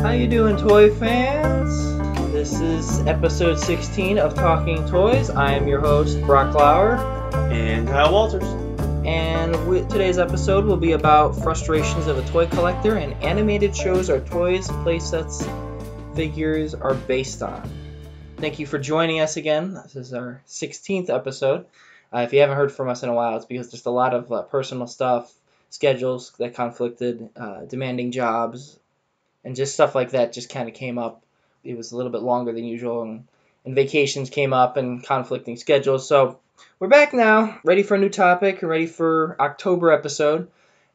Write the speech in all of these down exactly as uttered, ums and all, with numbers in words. How you doing, toy fans? This is episode sixteen of Talking Toys. I am your host, Brock Lauer. And Kyle Walters. And we, today's episode will be about frustrations of a toy collector and animated shows our toys, playsets, figures are based on. Thank you for joining us again. This is our sixteenth episode. Uh, if you haven't heard from us in a while, it's because just a lot of uh, personal stuff, schedules that conflicted, uh, demanding jobs, and just stuff like that just kind of came up. It was a little bit longer than usual, and, and vacations came up and conflicting schedules. So we're back now, ready for a new topic, ready for October episode,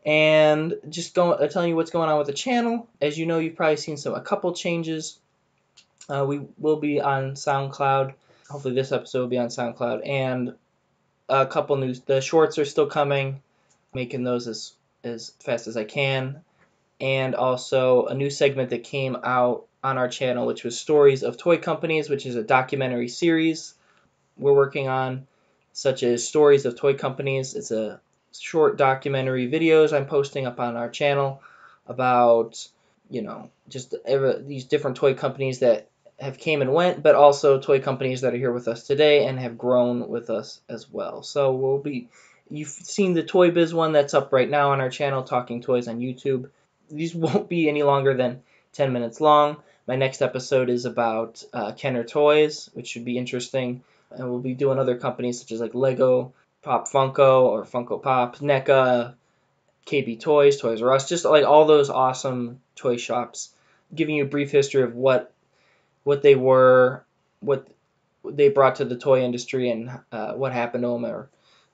and just go, uh, telling you what's going on with the channel. As you know, you've probably seen some a couple changes. Uh, we will be on SoundCloud. Hopefully this episode will be on SoundCloud, and a couple news. The shorts are still coming, making those as as fast as I can, and also a new segment that came out on our channel, which was Stories of Toy Companies, which is a documentary series we're working on, such as Stories of Toy Companies. It's a short documentary videos I'm posting up on our channel about, you know, just every, these different toy companies that have came and went, but also toy companies that are here with us today and have grown with us as well. So we'll be, you've seen the Toy Biz one that's up right now on our channel, Talking Toys on YouTube. These won't be any longer than ten minutes long. My next episode is about uh, Kenner toys, which should be interesting. And we'll be doing other companies such as like Lego, Pop Funko or Funko Pop, NECA, K B Toys, Toys R Us, just like all those awesome toy shops, giving you a brief history of what what they were, what they brought to the toy industry, and uh, what happened to them, or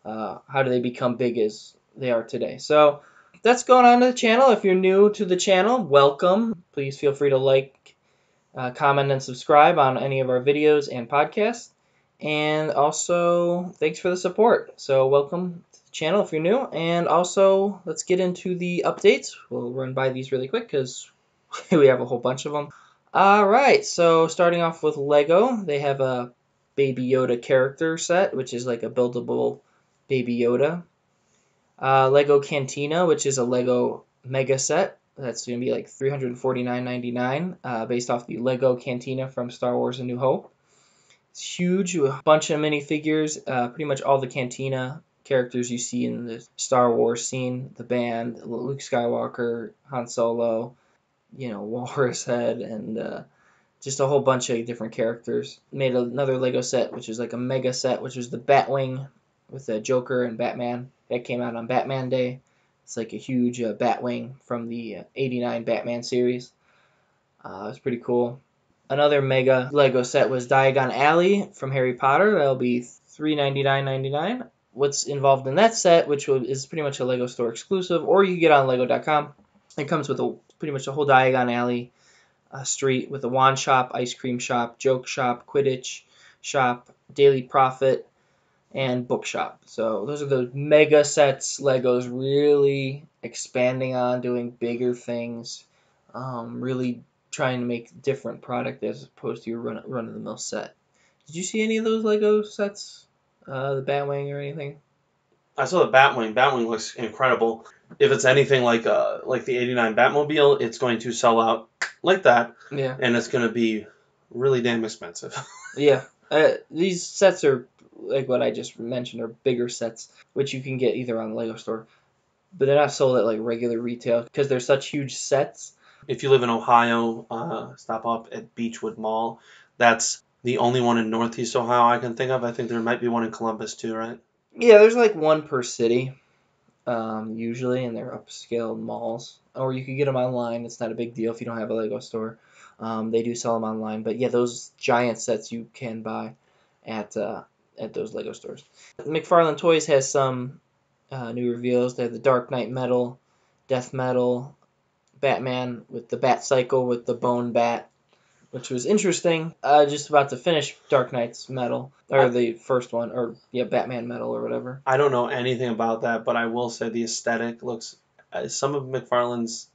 uh, how do they become big as they are today. So that's going on to the channel. If you're new to the channel, welcome. Please feel free to like, uh, comment, and subscribe on any of our videos and podcasts. And also, thanks for the support. So welcome to the channel if you're new. And also, let's get into the updates. We'll run by these really quick because we have a whole bunch of them. All right, so starting off with Lego, they have a Baby Yoda character set, which is like a buildable Baby Yoda. Uh, Lego Cantina, which is a Lego mega set. That's going to be like three hundred forty-nine ninety-nine dollars, uh, based off the Lego Cantina from Star Wars A New Hope. It's huge, a bunch of minifigures, uh, pretty much all the Cantina characters you see in the Star Wars scene, the band, Luke Skywalker, Han Solo, you know, Walrus Head, and uh, just a whole bunch of different characters. Made another Lego set, which is like a mega set, which was the Batwing with the Joker and Batman. That came out on Batman Day. It's like a huge uh, Batwing from the uh, eighty-nine Batman series. Uh, it was pretty cool. Another mega Lego set was Diagon Alley from Harry Potter. That'll be three hundred ninety-nine ninety-nine dollars. What's involved in that set, which is pretty much a Lego store exclusive, or you can get on Lego dot com. It comes with a pretty much the whole Diagon Alley uh, street with a wand shop, ice cream shop, joke shop, Quidditch shop, Daily Prophet, and book shop. So those are the mega sets Lego's really expanding on, doing bigger things, um, really trying to make different product as opposed to your run, run-of-the-mill set. Did you see any of those Lego sets, uh, the Batwing or anything? I saw the Batwing. Batwing looks incredible. If it's anything like uh, like the eighty-nine Batmobile, it's going to sell out like that. Yeah. And it's going to be really damn expensive. Yeah. Uh, these sets are, like what I just mentioned, are bigger sets, which you can get either on the Lego store. But they're not sold at like regular retail because they're such huge sets. If you live in Ohio, uh, stop up at Beechwood Mall. That's the only one in Northeast Ohio I can think of. I think there might be one in Columbus too, right? Yeah, there's like one per city, um, usually, and they're upscale malls. Or you can get them online. It's not a big deal if you don't have a Lego store. Um, they do sell them online. But yeah, those giant sets you can buy at uh, at those Lego stores. McFarlane Toys has some uh, new reveals. They have the Dark Knight Metal, Death Metal, Batman with the Bat Cycle with the Bone Bat, which was interesting. Uh, just about to finish Dark Knight's Metal, or the first one, or yeah, Batman Metal or whatever. I don't know anything about that, but I will say the aesthetic looks. Uh, some of McFarlane's,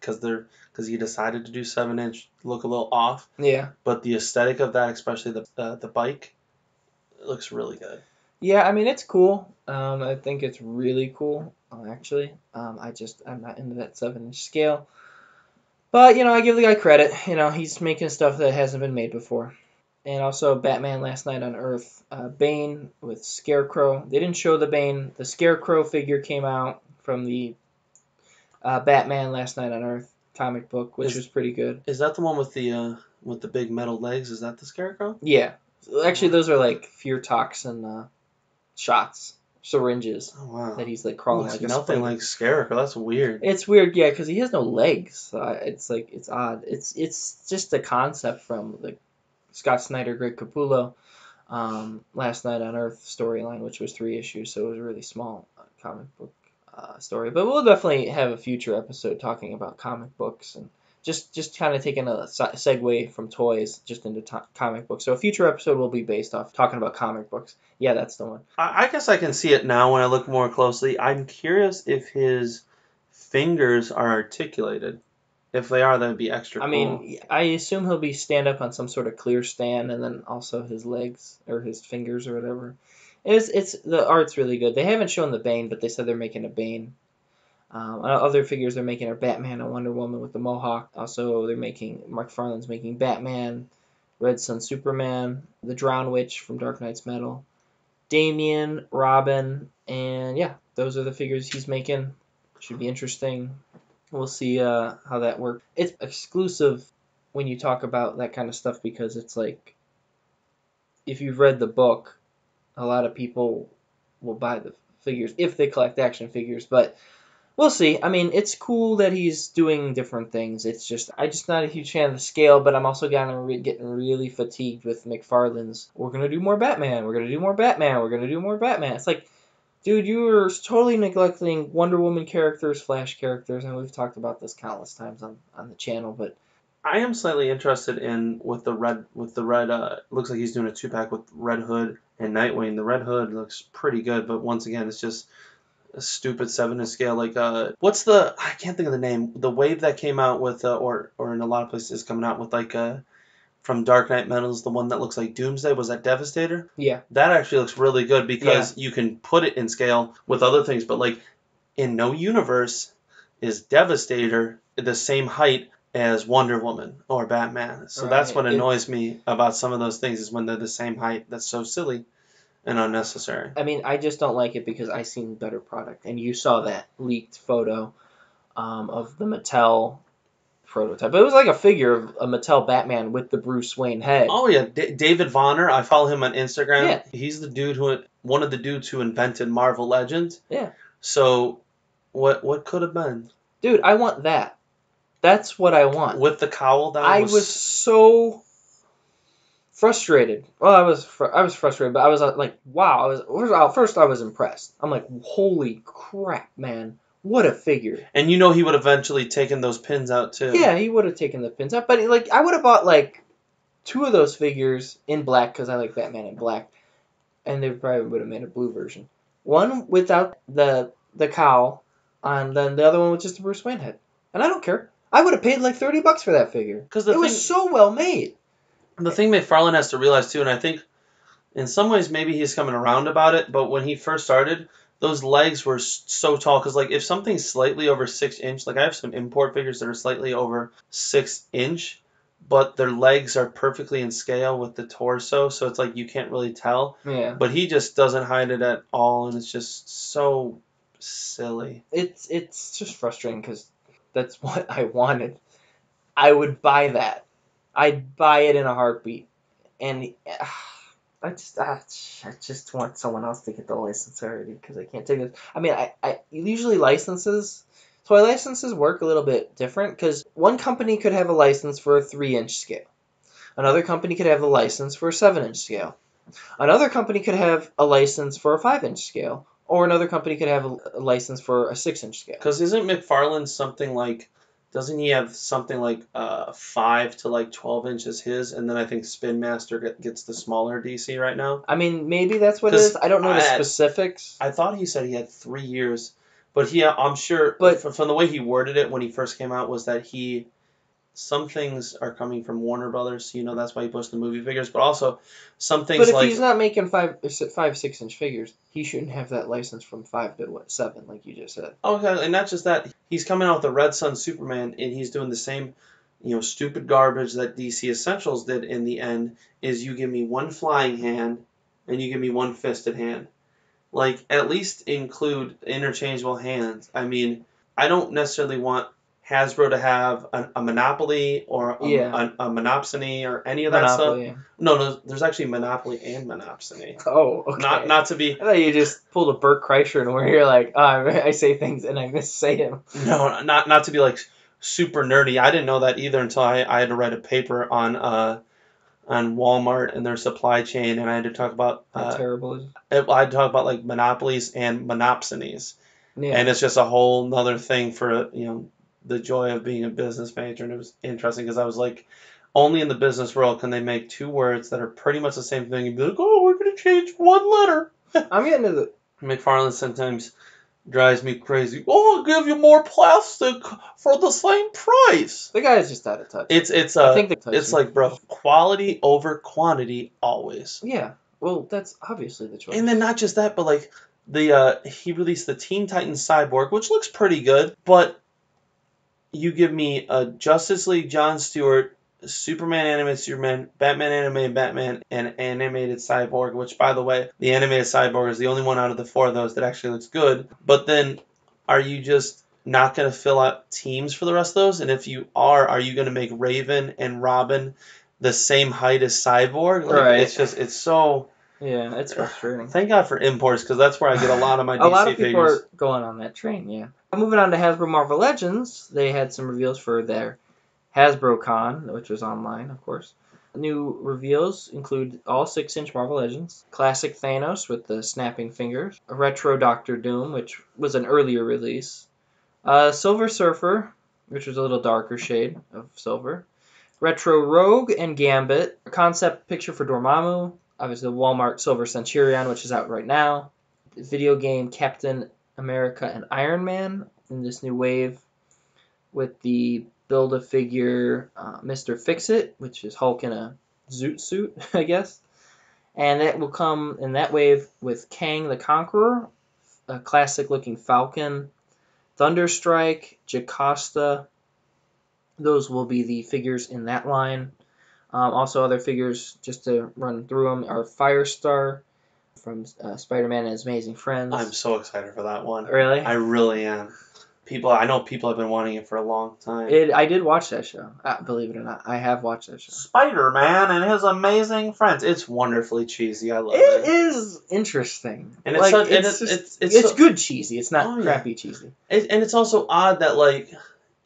because they're because he decided to do seven inch, look a little off. Yeah. But the aesthetic of that, especially the uh, the bike, it looks really good. Yeah, I mean it's cool. Um, I think it's really cool actually. Um, I just I'm not into that seven inch scale. But, you know, I give the guy credit. You know, he's making stuff that hasn't been made before. And also Batman Last Night on Earth, uh, Bane with Scarecrow. They didn't show the Bane. The Scarecrow figure came out from the uh, Batman Last Night on Earth comic book, which is, was pretty good. Is that the one with the uh, with the big metal legs? Is that the Scarecrow? Yeah. Actually, those are like fear toxin uh, shots. syringes oh, wow. that he's like crawling like nothing spring. Like Scarecrow. That's weird. It's weird, yeah, because he has no legs. So it's like it's odd. It's it's just the concept from the Scott Snyder, Greg Capullo, um, Last Night on Earth storyline, which was three issues, so it was a really small comic book uh, story. But we'll definitely have a future episode talking about comic books and just just kind of taking a segue from toys just into to- comic books. So a future episode will be based off talking about comic books. Yeah, that's the one. I guess I can see it now when I look more closely. I'm curious if his fingers are articulated. If they are, that would be extra cool. I mean, I assume he'll be stand up on some sort of clear stand, and then also his legs or his fingers or whatever. It's it's the art's really good. They haven't shown the Bane, but they said they're making a Bane. Um, other figures they're making are Batman and Wonder Woman with the Mohawk. Also, they're making, McFarlane's making Batman, Red Sun Superman, the Drowned Witch from Dark Knight's Metal, Damian, Robin, and yeah, those are the figures he's making. Should be interesting. We'll see uh, how that works. It's exclusive when you talk about that kind of stuff because it's like, if you've read the book, a lot of people will buy the figures if they collect action figures, but we'll see. I mean, it's cool that he's doing different things. It's just, I'm just not a huge fan of the scale, but I'm also getting really fatigued with McFarlane's, we're going to do more Batman, we're going to do more Batman, we're going to do more Batman. It's like, dude, you are totally neglecting Wonder Woman characters, Flash characters, and we've talked about this countless times on, on the channel, but I am slightly interested in with the red, with the red, uh, looks like he's doing a two-pack with Red Hood and Nightwing. The Red Hood looks pretty good, but once again, it's just a stupid seven scale. Like uh what's the I can't think of the name, the wave that came out with uh, or or in a lot of places coming out with like uh from Dark Knight Metal's, the one that looks like Doomsday, was that Devastator? Yeah, that actually looks really good because yeah. You can put it in scale with other things, but like in no universe is Devastator the same height as Wonder Woman or Batman, so right. That's what annoys it's... me about some of those things is when they're the same height. That's so silly and unnecessary. I mean, I just don't like it because I seen better product, and you saw that leaked photo um, of the Mattel prototype. It was like a figure of a Mattel Batman with the Bruce Wayne head. Oh yeah, D- David Vonner. I follow him on Instagram. Yeah. He's the dude who one of the dudes who invented Marvel Legends. Yeah. So, what what could have been? Dude, I want that. That's what I want. With the cowl, that I was, was so. Frustrated. Well, I was fr- I was frustrated, but I was uh, like, wow. I was first I was impressed. I'm like, holy crap, man, what a figure! And you know he would eventually taken those pins out too. Yeah, he would have taken the pins out, but he, like I would have bought like two of those figures in black because I like Batman in black, and they probably would have made a blue version. One without the the cowl, and then the other one with just the Bruce Wayne head. And I don't care. I would have paid like thirty bucks for that figure because it thing- was so well made. The thing McFarlane has to realize, too, and I think in some ways maybe he's coming around about it, but when he first started, those legs were so tall. Because, like, if something's slightly over six inch, like I have some import figures that are slightly over six inch, but their legs are perfectly in scale with the torso, so it's like you can't really tell. Yeah. But he just doesn't hide it at all, and it's just so silly. It's, it's just frustrating because that's what I wanted. I would buy that. I'd buy it in a heartbeat, and uh, I just uh, I just want someone else to get the license already because I can't take it. I mean, I, I usually licenses, toy licenses work a little bit different because one company could have a license for a three inch scale. Another company could have a license for a seven inch scale. Another company could have a license for a five inch scale, or another company could have a, a license for a six inch scale. Because isn't McFarlane something like... Doesn't he have something like uh, five to like twelve inches his? And then I think Spin Master gets the smaller D C right now. I mean, maybe that's what it is. I don't know I the had, specifics. I thought he said he had three years. But he, I'm sure, but, from the way he worded it when he first came out, was that he some things are coming from Warner Brothers, you know, that's why he posts the movie figures, but also some things like... But if like, he's not making five, five, six-inch figures, he shouldn't have that license from five to, what, seven, like you just said. Oh, okay. And not just that. He's coming out with the Red Sun Superman, and he's doing the same, you know, stupid garbage that D C Essentials did in the end, is you give me one flying hand, and you give me one fisted hand. Like, at least include interchangeable hands. I mean, I don't necessarily want Hasbro to have a, a monopoly or a, yeah. a, a monopsony or any of that monopoly. Stuff. No, no, there's actually monopoly and monopsony. Oh, okay. Not, not to be... I thought you just pulled a Bert Kreischer and where you're like, oh, I say things and I missay them. No, not not to be like super nerdy. I didn't know that either until I, I had to write a paper on... Uh, on Walmart and their supply chain, and I had to talk about uh, terrible. It, I had to talk about like monopolies and monopsonies, yeah. And it's just a whole nother thing for, you know, the joy of being a business major. And it was interesting because I was like, only in the business world can they make two words that are pretty much the same thing and be like, oh, we're gonna change one letter. I'm getting to the McFarlane sometimes drives me crazy. Oh, I'll give you more plastic for the same price. The guy's just out of touch. It's it's uh, I think they it's like, bro, quality over quantity always. Yeah, well, that's obviously the choice. And then not just that, but like the uh, he released the Teen Titans Cyborg, which looks pretty good. But you give me a Justice League John Stewart, Superman animated Superman, Batman animated Batman, and animated Cyborg, which, by the way, the animated Cyborg is the only one out of the four of those that actually looks good. But then, are you just not going to fill out teams for the rest of those? And if you are, are you going to make Raven and Robin the same height as Cyborg? Like, right. It's just, it's so... Yeah, it's frustrating. Thank God for imports, because that's where I get a lot of my D C figures. A lot of people figures. Are going on that train, yeah. Moving on to Hasbro Marvel Legends, they had some reveals for their Hasbro Con, which was online, of course. New reveals include all six-inch Marvel Legends, classic Thanos with the snapping fingers, a retro Doctor Doom, which was an earlier release, uh, Silver Surfer, which was a little darker shade of silver, retro Rogue and Gambit, a concept picture for Dormammu, obviously the Walmart Silver Centurion, which is out right now, the video game Captain America and Iron Man in this new wave with the Build-A-Figure uh, Mister Fix-It, which is Hulk in a zoot suit, I guess. And that will come in that wave with Kang the Conqueror, a classic-looking Falcon, Thunderstrike, Jocasta. Those will be the figures in that line. Um, also other figures, just to run through them, are Firestar from uh, Spider-Man and His Amazing Friends. I'm so excited for that one. Really? I really am. People, I know people have been wanting it for a long time. It, I did watch that show, uh, believe it or not. I have watched that show. Spider-Man and His Amazing Friends. It's wonderfully cheesy. I love it. It is interesting. And like, it's, it's, just, it's, it's, it's so, good cheesy. It's not oh, crappy yeah. cheesy. It, and it's also odd that, like,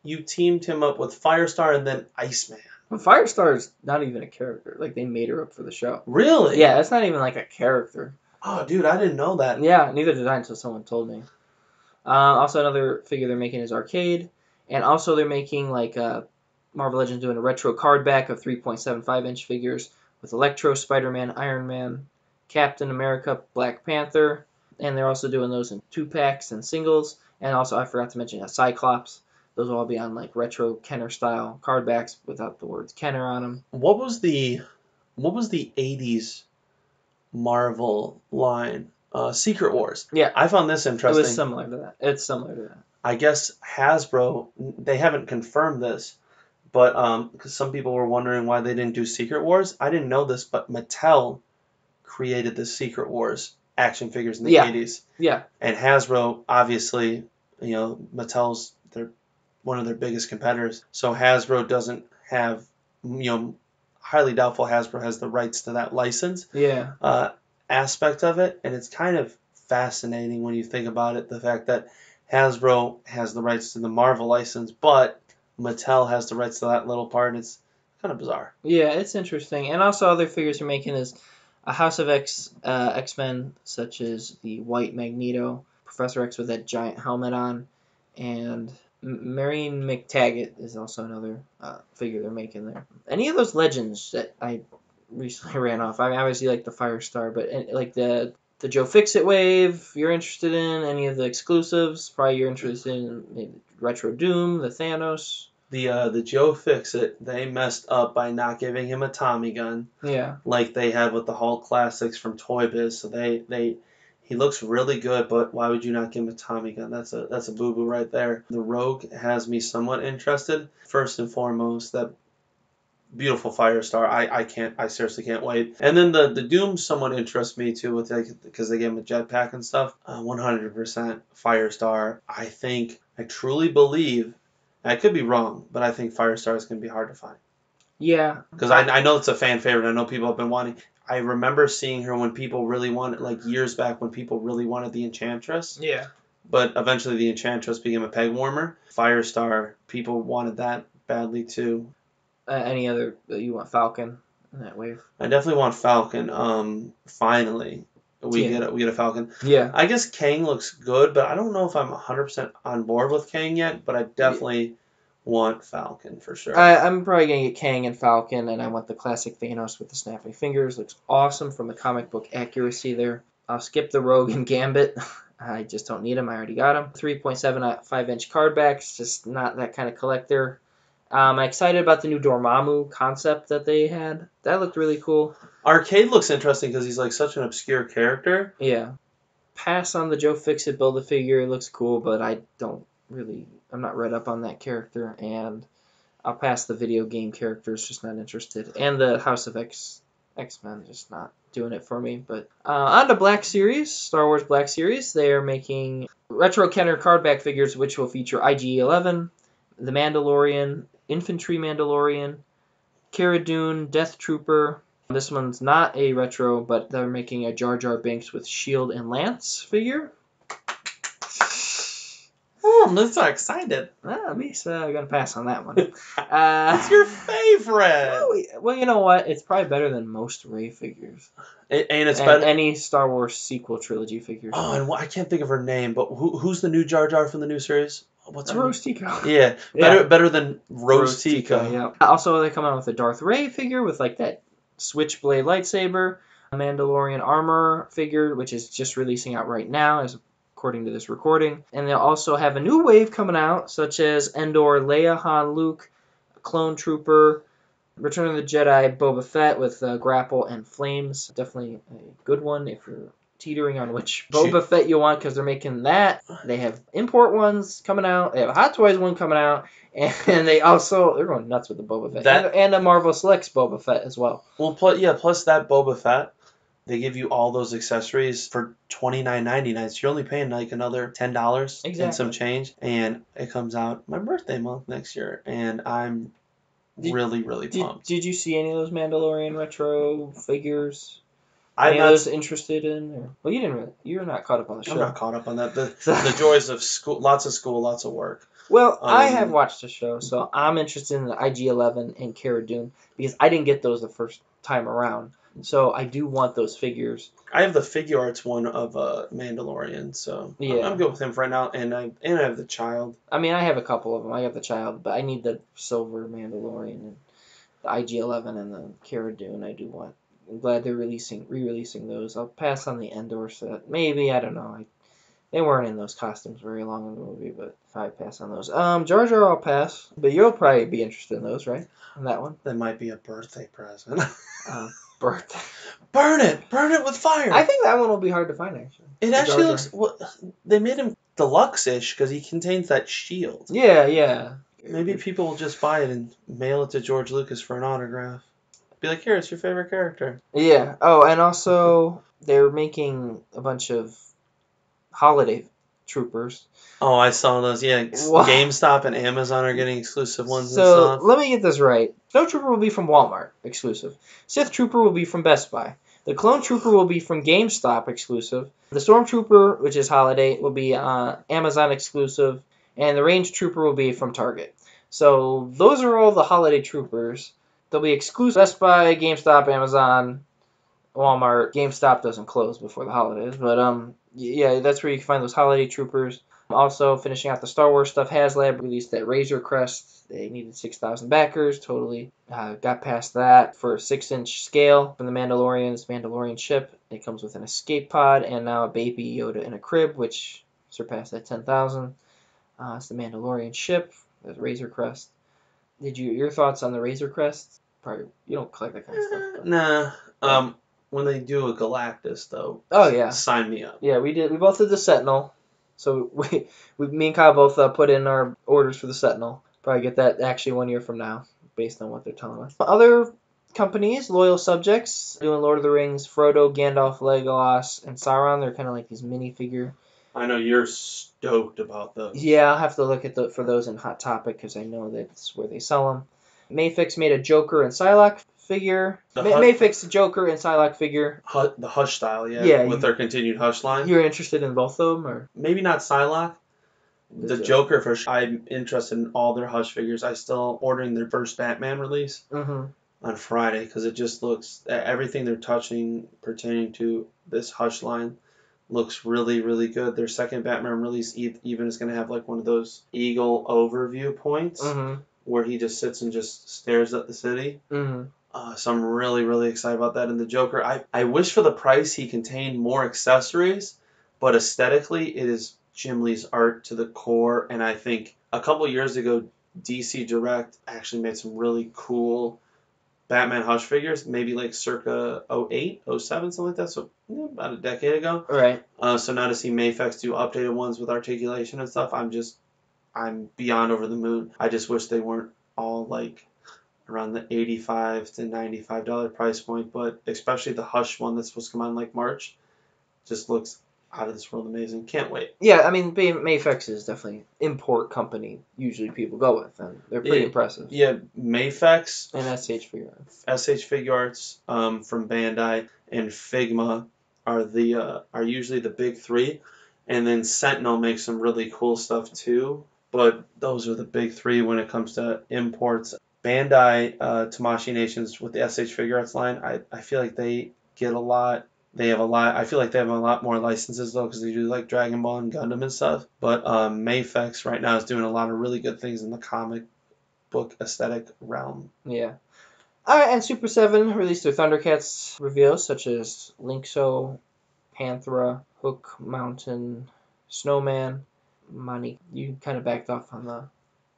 you teamed him up with Firestar and then Iceman. Well, Firestar is not even a character. Like, they made her up for the show. Really? Yeah, it's not even, like, a character. Oh, dude, I didn't know that. Yeah, neither did I until someone told me. Uh, also, another figure they're making is Arcade, and also they're making, like, uh, Marvel Legends doing a retro card back of three point seven five inch figures with Electro, Spider-Man, Iron Man, Captain America, Black Panther, and they're also doing those in two-packs and singles, and also, I forgot to mention, a Cyclops. Those will all be on, like, retro Kenner-style card backs without the words Kenner on them. What was the, what was the eighties Marvel line? Uh, Secret Wars. Yeah. I found this interesting. It was similar to that. It's similar to that. I guess Hasbro, they haven't confirmed this, but um, because some people were wondering why they didn't do Secret Wars. I didn't know this, but Mattel created the Secret Wars action figures in the yeah. eighties. Yeah. And Hasbro, obviously, you know, Mattel's they're one of their biggest competitors. So Hasbro doesn't have, you know, highly doubtful Hasbro has the rights to that license. Yeah. Uh, aspect of it, and it's kind of fascinating when you think about it, the fact that Hasbro has the rights to the Marvel license, but Mattel has the rights to that little part. It's kind of bizarre. Yeah, it's interesting. And also other figures you're making is a House of X, uh, X-Men, such as the White Magneto, Professor X with that giant helmet on, and Marion McTaggart is also another uh, figure they're making there. Any of those Legends that I recently ran off. I mean, obviously like the Firestar, but like the the Joe Fix-It wave, you're interested in any of the exclusives? Probably you're interested in maybe Retro Doom, the Thanos. the uh, the Joe Fix-It, they messed up by not giving him a Tommy gun. Yeah. Like they had with the Hulk Classics from Toy Biz. So they, they he looks really good, but why would you not give him a Tommy gun? That's a that's a boo-boo right there. The Rogue has me somewhat interested. First and foremost, that beautiful Firestar. I, I can't, I seriously can't wait. And then the, the Doom somewhat interests me too, with because they gave him a jetpack and stuff. Uh, one hundred percent Firestar. I think, I truly believe, I could be wrong, but I think Firestar is going to be hard to find. Yeah. Because I, I know it's a fan favorite. I know people have been wanting. I remember seeing her when people really wanted, like years back when people really wanted the Enchantress. Yeah. But eventually the Enchantress became a peg warmer. Firestar, people wanted that badly too. Uh, any other, you want Falcon in that wave? I definitely want Falcon. Um, finally, we yeah. get a, we get a Falcon. Yeah. I guess Kang looks good, but I don't know if I'm one hundred percent on board with Kang yet. But I definitely yeah. want Falcon for sure. I, I'm probably gonna get Kang and Falcon, and I want the classic Thanos with the snapping fingers. Looks awesome from the comic book accuracy there. I'll skip the Rogue and Gambit. I just don't need them. I already got them. three point seven five inch card backs. Just not that kind of collector. Um, I'm excited about the new Dormammu concept that they had. That looked really cool. Arcade looks interesting because he's like such an obscure character. Yeah. Pass on the Joe Fix-It Build-A-Figure. It looks cool, but I don't really... I'm not read up on that character, and I'll pass the video game characters. Just not interested. And the House of X, X-Men, just not doing it for me. But uh, on to Black Series, Star Wars Black Series. They are making retro Kenner card back figures, which will feature I G eleven, the Mandalorian... Infantry Mandalorian, Cara Dune, Death Trooper. This one's not a retro, but they're making a Jar Jar Binks with shield and lance figure. Oh, I'm so excited. Ah, me, so I'm going to pass on that one. uh, it's your favorite. Well, you know what? It's probably better than most Rey figures. It, and it's and better. Any Star Wars sequel trilogy figures. Oh, and I can't think of her name, but who, who's the new Jar Jar from the new series? What's her Rose name? Tico. Yeah, better yeah. better than Rose, Rose Tico. Tico yeah. Also, they come out with a Darth Rey figure with like that switchblade lightsaber, a Mandalorian armor figure, which is just releasing out right now, as according to this recording. And they'll also have a new wave coming out, such as Endor, Leia, Han, Luke, Clone Trooper, Return of the Jedi, Boba Fett with uh, grapple and flames. Definitely a good one if you're teetering on which Boba Fett you want, because they're making that. They have import ones coming out. They have a Hot Toys one coming out, and they also they're going nuts with the Boba Fett that, and, and a Marvel Selects Boba Fett as well. Well, plus yeah, plus that Boba Fett, they give you all those accessories for twenty-nine ninety-nine. So you're only paying like another ten dollars exactly. and some change, and it comes out my birthday month next year, and I'm did, really really pumped. Did, did you see any of those Mandalorian retro figures? Any I was interested in, or, well, you didn't really, you're not caught up on the show. I'm not caught up on that. The, the joys of school, lots of school, lots of work. Well, um, I have watched the show, so I'm interested in the I G eleven and Cara Dune because I didn't get those the first time around. So I do want those figures. I have the figure arts one of uh, Mandalorian, so yeah. I'm, I'm good with him for right now. And I and I have the child. I mean, I have a couple of them. I have the child, but I need the silver Mandalorian and the I G eleven and the Cara Dune. I do want. I'm glad they're releasing, re-releasing those. I'll pass on the Endor set. Maybe, I don't know. I, they weren't in those costumes very long in the movie, but I pass on those. Um, Jar Jar, I'll pass. But you'll probably be interested in those, right? On that one? That might be a birthday present. uh, birthday. Burn it! Burn it with fire! I think that one will be hard to find, actually. It the actually looks... Well, they made him deluxe-ish because he contains that shield. Yeah, yeah. Maybe people will just buy it and mail it to George Lucas for an autograph. Be like, here, it's your favorite character. Yeah. Oh, and also they're making a bunch of holiday troopers. Oh, I saw those. Yeah, what? GameStop and Amazon are getting exclusive ones and stuff. So let me get this right. Snow Trooper will be from Walmart, exclusive. Sith Trooper will be from Best Buy. The Clone Trooper will be from GameStop, exclusive. The Stormtrooper, which is holiday, will be uh, Amazon exclusive. And the Range Trooper will be from Target. So those are all the holiday troopers. They'll be exclusive Best Buy, GameStop, Amazon, Walmart. GameStop doesn't close before the holidays, but um, yeah, that's where you can find those holiday troopers. Also, finishing out the Star Wars stuff, HasLab released that Razor Crest. They needed six thousand backers, totally uh, got past that for a six inch scale from the Mandalorian's Mandalorian ship. It comes with an escape pod and now a Baby Yoda in a crib, which surpassed that ten thousand. Uh, it's the Mandalorian ship, the Razor Crest. Did you your thoughts on the Razor Crest? Probably you don't collect that kind of stuff. But. Nah. Um, when they do a Galactus though. Oh yeah. Sign me up. Yeah, we did. We both did the Sentinel. So we, we me and Kyle both uh, put in our orders for the Sentinel. Probably get that actually one year from now, based on what they're telling us. Other companies, loyal subjects, doing Lord of the Rings, Frodo, Gandalf, Legolas, and Sauron. They're kind of like these minifigure. I know you're stoked about those. Yeah, I'll have to look at the, for those in Hot Topic because I know that's where they sell them. Mayfix made a Joker and Psylocke figure. The May, Hush, Mayfix, the Joker and Psylocke figure. Hush, the Hush style, yeah, yeah with you, their continued Hush line. You're interested in both of them? Or maybe not Psylocke. The, the Joker, Joker for sure. I'm interested in all their Hush figures. I still ordering their first Batman release mm-hmm. on Friday because it just looks, everything they're touching pertaining to this Hush line. Looks really, really good. Their second Batman release even is going to have like one of those eagle overview points mm-hmm. where he just sits and just stares at the city. Mm-hmm. Uh, so I'm really, really excited about that. And the Joker, I, I wish for the price he contained more accessories, but aesthetically it is Jim Lee's art to the core. And I think a couple years ago, D C Direct actually made some really cool Batman Hush figures, maybe like circa oh eight, oh seven, something like that, so about a decade ago. Right. Uh, so now to see Mayfix do updated ones with articulation and stuff, I'm just, I'm beyond over the moon. I just wish they weren't all like around the eighty-five to ninety-five dollars price point, but especially the Hush one that's supposed to come on like March, just looks out of this world amazing. Can't wait. Yeah, I mean, Mayfix is definitely import company usually people go with, and they're pretty yeah, impressive. Yeah, Mayfix. And S H Figure Arts. S H Figure Arts um, from Bandai and Figma are the uh, are usually the big three. And then Sentinel makes some really cool stuff too, but those are the big three when it comes to imports. Bandai, uh, Tamashii Nations with the S H Figure Arts line, I, I feel like they get a lot. They have a lot. I feel like they have a lot more licenses though, because they do like Dragon Ball and Gundam and stuff. But um, Mayfix right now is doing a lot of really good things in the comic book aesthetic realm. Yeah. All right, and Super Seven released their Thundercats reveals, such as Lynxo, Panthera, Hook, Mountain, Snowman, Monique. You kind of backed off on the.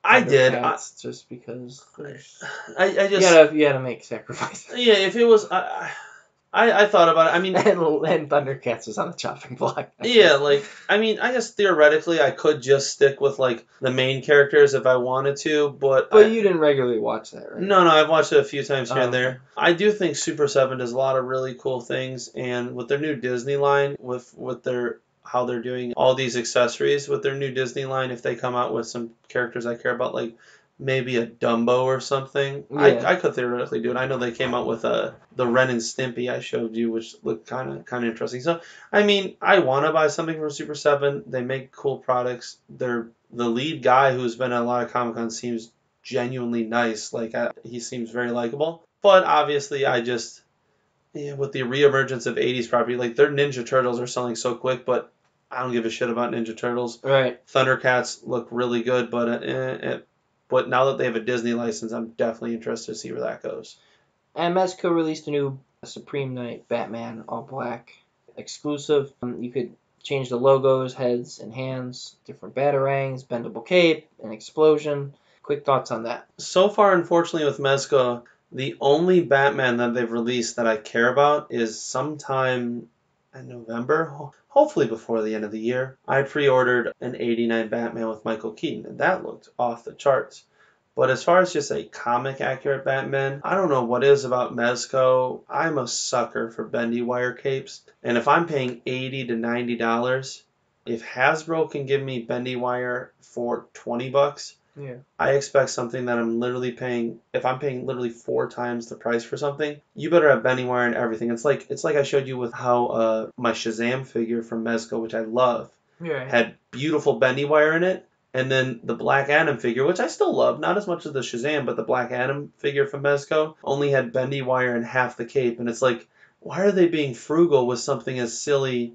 I did, I, just because. I, I just you gotta you gotta make sacrifices. Yeah, if it was. I, I, I, I thought about it. I mean, and, and Thundercats was on the chopping block. Yeah, like I mean, I guess theoretically I could just stick with like the main characters if I wanted to, but but I, you didn't regularly watch that, right? No, no, I've watched it a few times here oh. and there. I do think Super Seven does a lot of really cool things, and with their new Disney line, with with their how they're doing all these accessories with their new Disney line, if they come out with some characters I care about, like. Maybe a Dumbo or something. Yeah. I, I could theoretically do it. I know they came out with a, the Ren and Stimpy I showed you, which looked kind of kind of interesting. So, I mean, I want to buy something from Super seven. They make cool products. They're the lead guy who's been at a lot of Comic-Con seems genuinely nice. Like, I, he seems very likable. But, obviously, I just... Yeah, with the reemergence of eighties property, like, their Ninja Turtles are selling so quick, but I don't give a shit about Ninja Turtles. Right. Thundercats look really good, but... Uh, eh, eh, But now that they have a Disney license, I'm definitely interested to see where that goes. And Mezco released a new Supreme Knight Batman All Black exclusive. Um, you could change the logos, heads, and hands, different batarangs, bendable cape, an explosion. Quick thoughts on that. So far, unfortunately, with Mezco, the only Batman that they've released that I care about is sometime in November. Hopefully before the end of the year. I pre-ordered an eighty-nine Batman with Michael Keaton, and that looked off the charts. But as far as just a comic-accurate Batman, I don't know what is about Mezco. I'm a sucker for bendy wire capes. And if I'm paying eighty to ninety dollars, if Hasbro can give me bendy wire for twenty bucks, yeah. I expect something that I'm literally paying, if I'm paying literally four times the price for something, you better have bendy wire and everything. It's like it's like I showed you with how uh, my Shazam figure from Mezco, which I love, yeah. had beautiful bendy wire in it. And then the Black Adam figure, which I still love, not as much as the Shazam, but the Black Adam figure from Mezco only had bendy wire and half the cape. And it's like, why are they being frugal with something as silly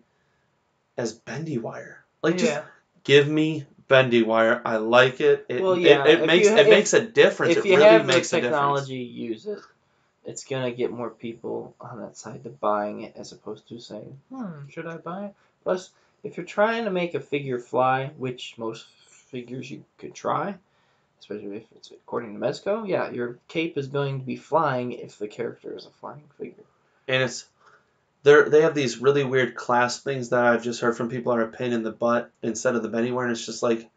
as bendy wire? Like, just yeah. give me bendy wire. I like it. It, well, yeah. it, it makes ha- it if, makes a difference. If it you really have makes the technology, a use it. It's gonna get more people on that side to buying it as opposed to saying, "Hmm, should I buy it?" Plus, if you're trying to make a figure fly, which most figures you could try, especially if it's according to Mezco. Yeah, your cape is going to be flying if the character is a flying figure. And it's they they have these really weird clasp things that I've just heard from people are a pain in the butt instead of the Benny wire. And it's just like,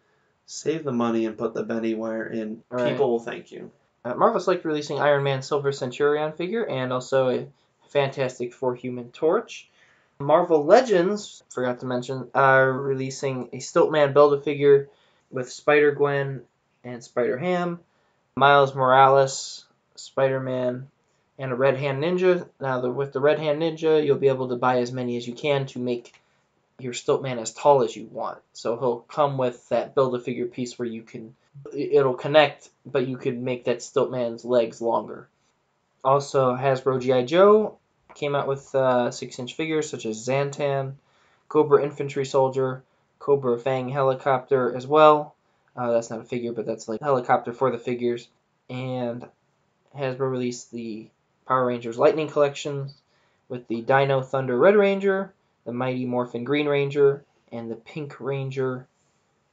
save the money and put the Benny wire in. Right. People will thank you. Uh, Marvel's like releasing Iron Man Silver Centurion figure and also a Fantastic Four Human Torch. Marvel Legends, forgot to mention, are releasing a Stiltman Build-A-Figure with Spider-Gwen and Spider-Ham, Miles Morales, Spider-Man, and a Red Hand Ninja. Now, the, with the Red Hand Ninja, you'll be able to buy as many as you can to make your Stiltman as tall as you want. So he'll come with that Build-A-Figure piece where you can, it'll connect, but you could make that Stiltman's legs longer. Also, Hasbro G I Joe came out with uh, six-inch figures such as Zantan, Cobra Infantry Soldier, Cobra Fang Helicopter as well. Uh, that's not a figure, but that's like a helicopter for the figures. And Hasbro released the Power Rangers Lightning Collection with the Dino Thunder Red Ranger, the Mighty Morphin Green Ranger, and the Pink Ranger,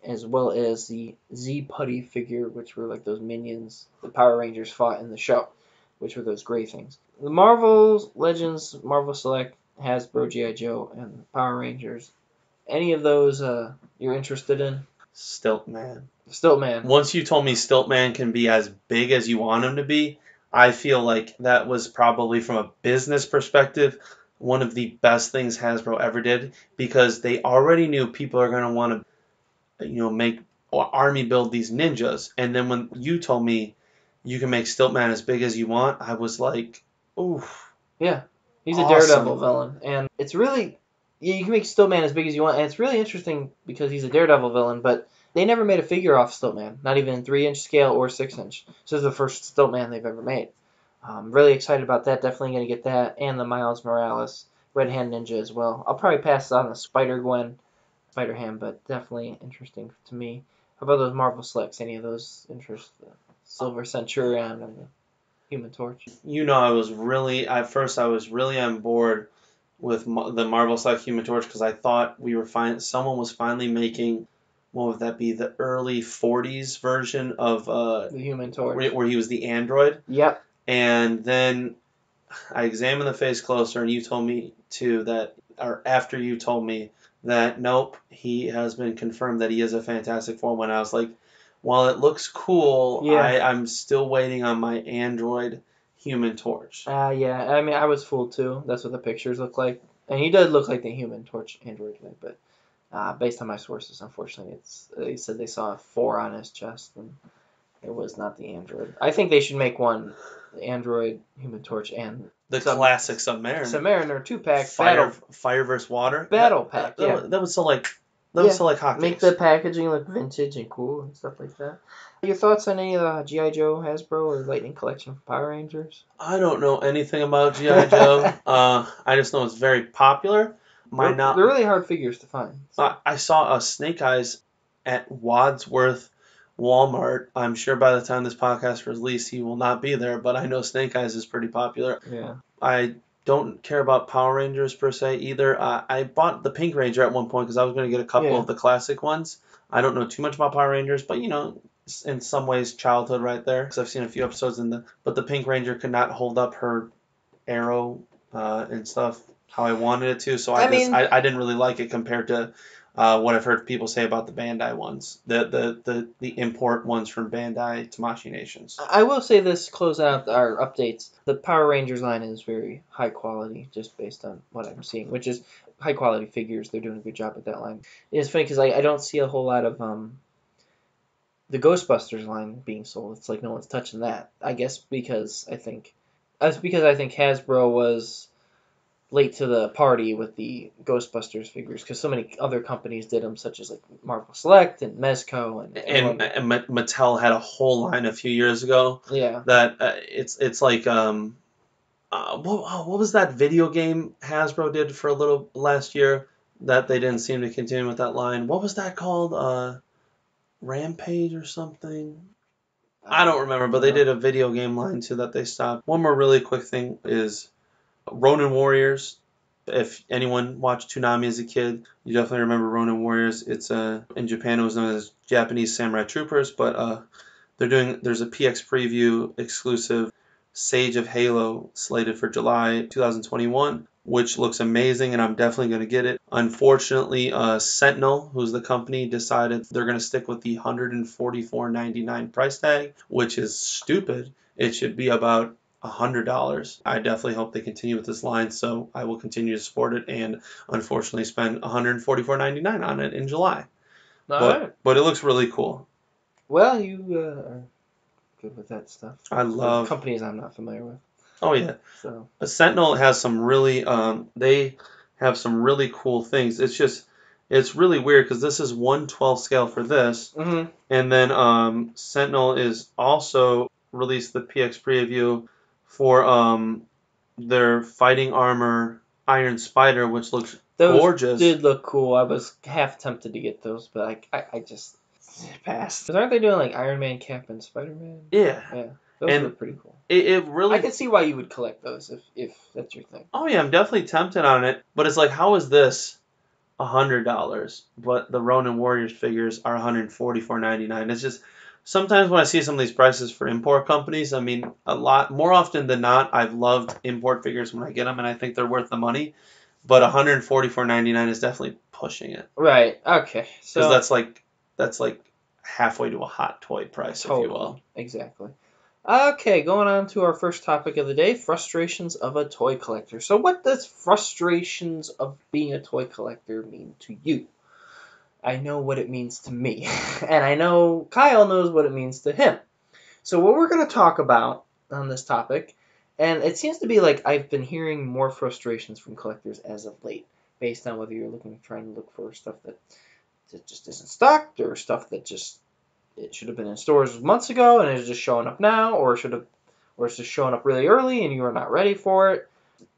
as well as the Z-Putty figure, which were like those minions the Power Rangers fought in the show, which were those gray things. The Marvel Legends, Marvel Select, Hasbro, G I. Joe, and Power Rangers. Any of those uh, you're interested in? Stiltman. Stiltman. Once you told me Stiltman can be as big as you want him to be, I feel like that was probably, from a business perspective, one of the best things Hasbro ever did, because they already knew people are going to want to, you know, make or army build these ninjas. And then when you told me you can make Stiltman as big as you want, I was like, oof. Yeah. He's awesome. A Daredevil villain. And it's really, yeah, you can make Stiltman as big as you want. And it's really interesting because he's a Daredevil villain, but they never made a figure off Stiltman, not even in three-inch scale or six-inch. This is the first Stiltman they've ever made. I'm really excited about that. Definitely going to get that and the Miles Morales Red Hand Ninja as well. I'll probably pass on the Spider-Gwen, Spider-Ham, but definitely interesting to me. How about those Marvel Selects? Any of those interest? Silver Centurion and the Human Torch. You know, I was really, at first I was really on board with the Marvel Select Human Torch because I thought we were fine. Someone was finally making, what would that be, the early forties version of uh, the Human Torch, where, where he was the android. Yep. And then I examined the face closer, and you told me too that, or after you told me that, nope, he has been confirmed that he is a Fantastic Four. When I was like, while it looks cool, yeah. I, I'm still waiting on my Android Human Torch. Ah, uh, yeah. I mean, I was fooled, too. That's what the pictures look like. And he did look like the Human Torch Android, but uh, based on my sources, unfortunately, it's they said they saw a four on his chest, and it was not the Android. I think they should make one Android Human Torch and the Sub- classic Submariner. Submariner two-pack. Fire, battle. Fire versus water. Battle that, pack, that, yeah. That was so, like... That was yeah. like hockey. Make the packaging look vintage and cool and stuff like that. Your thoughts on any of the G I. Joe, Hasbro, or Lightning Collection from Power Rangers? I don't know anything about G I. Joe. uh, I just know it's very popular. My they're, not, they're really hard figures to find. So. I, I saw a Snake Eyes at Wadsworth Walmart. I'm sure by the time this podcast releases, he will not be there, but I know Snake Eyes is pretty popular. Yeah. I... don't care about Power Rangers per se either. Uh, I bought the Pink Ranger at one point because I was going to get a couple yeah. of the classic ones. I don't know too much about Power Rangers, but you know, in some ways, childhood right there because I've seen a few episodes in the. But the Pink Ranger could not hold up her arrow uh, and stuff how I wanted it to, so I, I just mean, I, I didn't really like it compared to uh, what I've heard people say about the Bandai ones, the the the, the import ones from Bandai Tamashii Nations. I will say this, closing out our updates. The Power Rangers line is very high quality, just based on what I'm seeing, which is high quality figures. They're doing a good job with that line. It's funny because I, I don't see a whole lot of um, the Ghostbusters line being sold. It's like no one's touching that. I guess because I think that's because I think Hasbro was late to the party with the Ghostbusters figures because so many other companies did them, such as like Marvel Select and Mezco and and, and Mattel had a whole line a few years ago. Yeah, that uh, it's it's like um, uh, what what was that video game Hasbro did for a little last year that they didn't seem to continue with that line? What was that called? Uh, Rampage or something? I don't remember, but they did a video game line too that they stopped. One more really quick thing is Ronin Warriors. If anyone watched Toonami as a kid, you definitely remember Ronin Warriors. It's uh, in Japan it was known as Japanese Samurai Troopers, but uh, They're doing, there's a P X preview exclusive Sage of Halo slated for July two thousand twenty-one, which looks amazing, and I'm definitely going to get it. Unfortunately, uh, Sentinel, who's the company, decided they're going to stick with the one hundred forty-four ninety-nine price tag, which is stupid. It should be about one hundred dollars. I definitely hope they continue with this line, so I will continue to support it and unfortunately spend one hundred forty-four ninety-nine on it in July. All but, right. But it looks really cool. Well, you uh, are good with that stuff. I love... companies I'm not familiar with. Oh, yeah. So a Sentinel has some really... Um, they have some really cool things. It's just... It's really weird because this is one twelfth scale for this. Mm-hmm. And then um, Sentinel is also released the P X preview for um, their fighting armor Iron Spider, which looks those gorgeous. Those did look cool. I was half tempted to get those, but I, I, I just... Past. Because aren't they doing like Iron Man, Cap, and Spider-Man? Yeah. Yeah. Those and are pretty cool. It, it really... I can see why you would collect those if, if that's your thing. Oh, yeah. I'm definitely tempted on it. But it's like, how is this one hundred dollars? But the Ronin Warriors figures are one hundred forty-four ninety-nine. It's just... Sometimes when I see some of these prices for import companies, I mean, a lot... More often than not, I've loved import figures when I get them, and I think they're worth the money. But one hundred forty-four ninety-nine is definitely pushing it. Right. Okay. So... Because that's like... That's like halfway to a hot toy price, totally. If you will. Exactly. Okay, going on to our first topic of the day, frustrations of a toy collector. So what does frustrations of being a toy collector mean to you? I know what it means to me, and I know Kyle knows what it means to him. So what we're going to talk about on this topic, and it seems to be like I've been hearing more frustrations from collectors as of late, based on whether you're looking, trying to look for stuff that... It just isn't stocked, or stuff that just it should have been in stores months ago and it's just showing up now, or should have, or it's just showing up really early and you are not ready for it.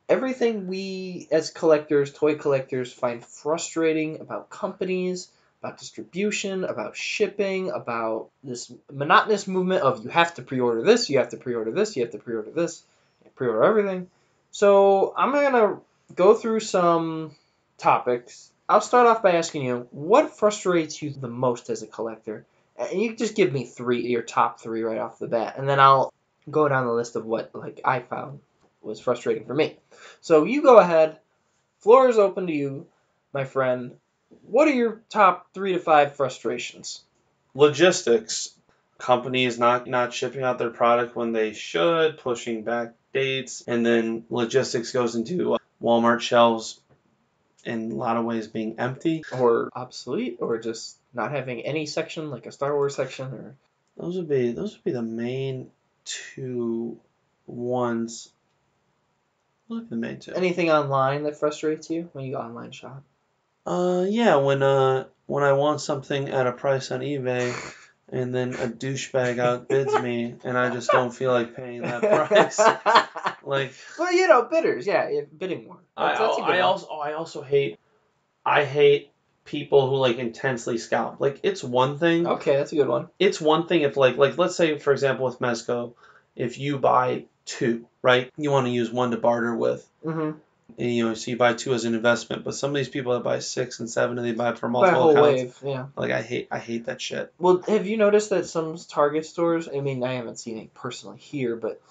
Everything we as collectors, toy collectors, find frustrating about companies, about distribution, about shipping, about this monotonous movement of you have to pre-order this, you have to pre-order this, you have to pre-order this, pre-order everything. So I'm gonna go through some topics. I'll start off by asking you, what frustrates you the most as a collector? And you can just give me three, your top three right off the bat, and then I'll go down the list of what like I found was frustrating for me. So you go ahead. Floor is open to you, my friend. What are your top three to five frustrations? Logistics. Companies not, not shipping out their product when they should, pushing back dates, and then logistics goes into Walmart shelves, in a lot of ways being empty or obsolete, or just not having any section like a Star Wars section. Or those would be those would be the main two ones. Those would be the main two. Anything online that frustrates you when you online shop? Uh yeah, when uh when I want something at a price on eBay and then a douchebag outbids me and I just don't feel like paying that price. Like, well, you know, bidders, yeah, bidding war. That's, I, that's a good I also, oh, I also hate, I hate people who like intensely scalp. Like, it's one thing. Okay, that's a good one. It's one thing if like, like let's say for example with Mezco, if you buy two, right? You want to use one to barter with. Mm-hmm. And, you know, so you buy two as an investment, but some of these people that buy six and seven and they buy it for multiple accounts. Buy a whole wave, yeah. Like, I hate, I hate that shit. Well, have you noticed that some Target stores? I mean, I haven't seen it personally here, but.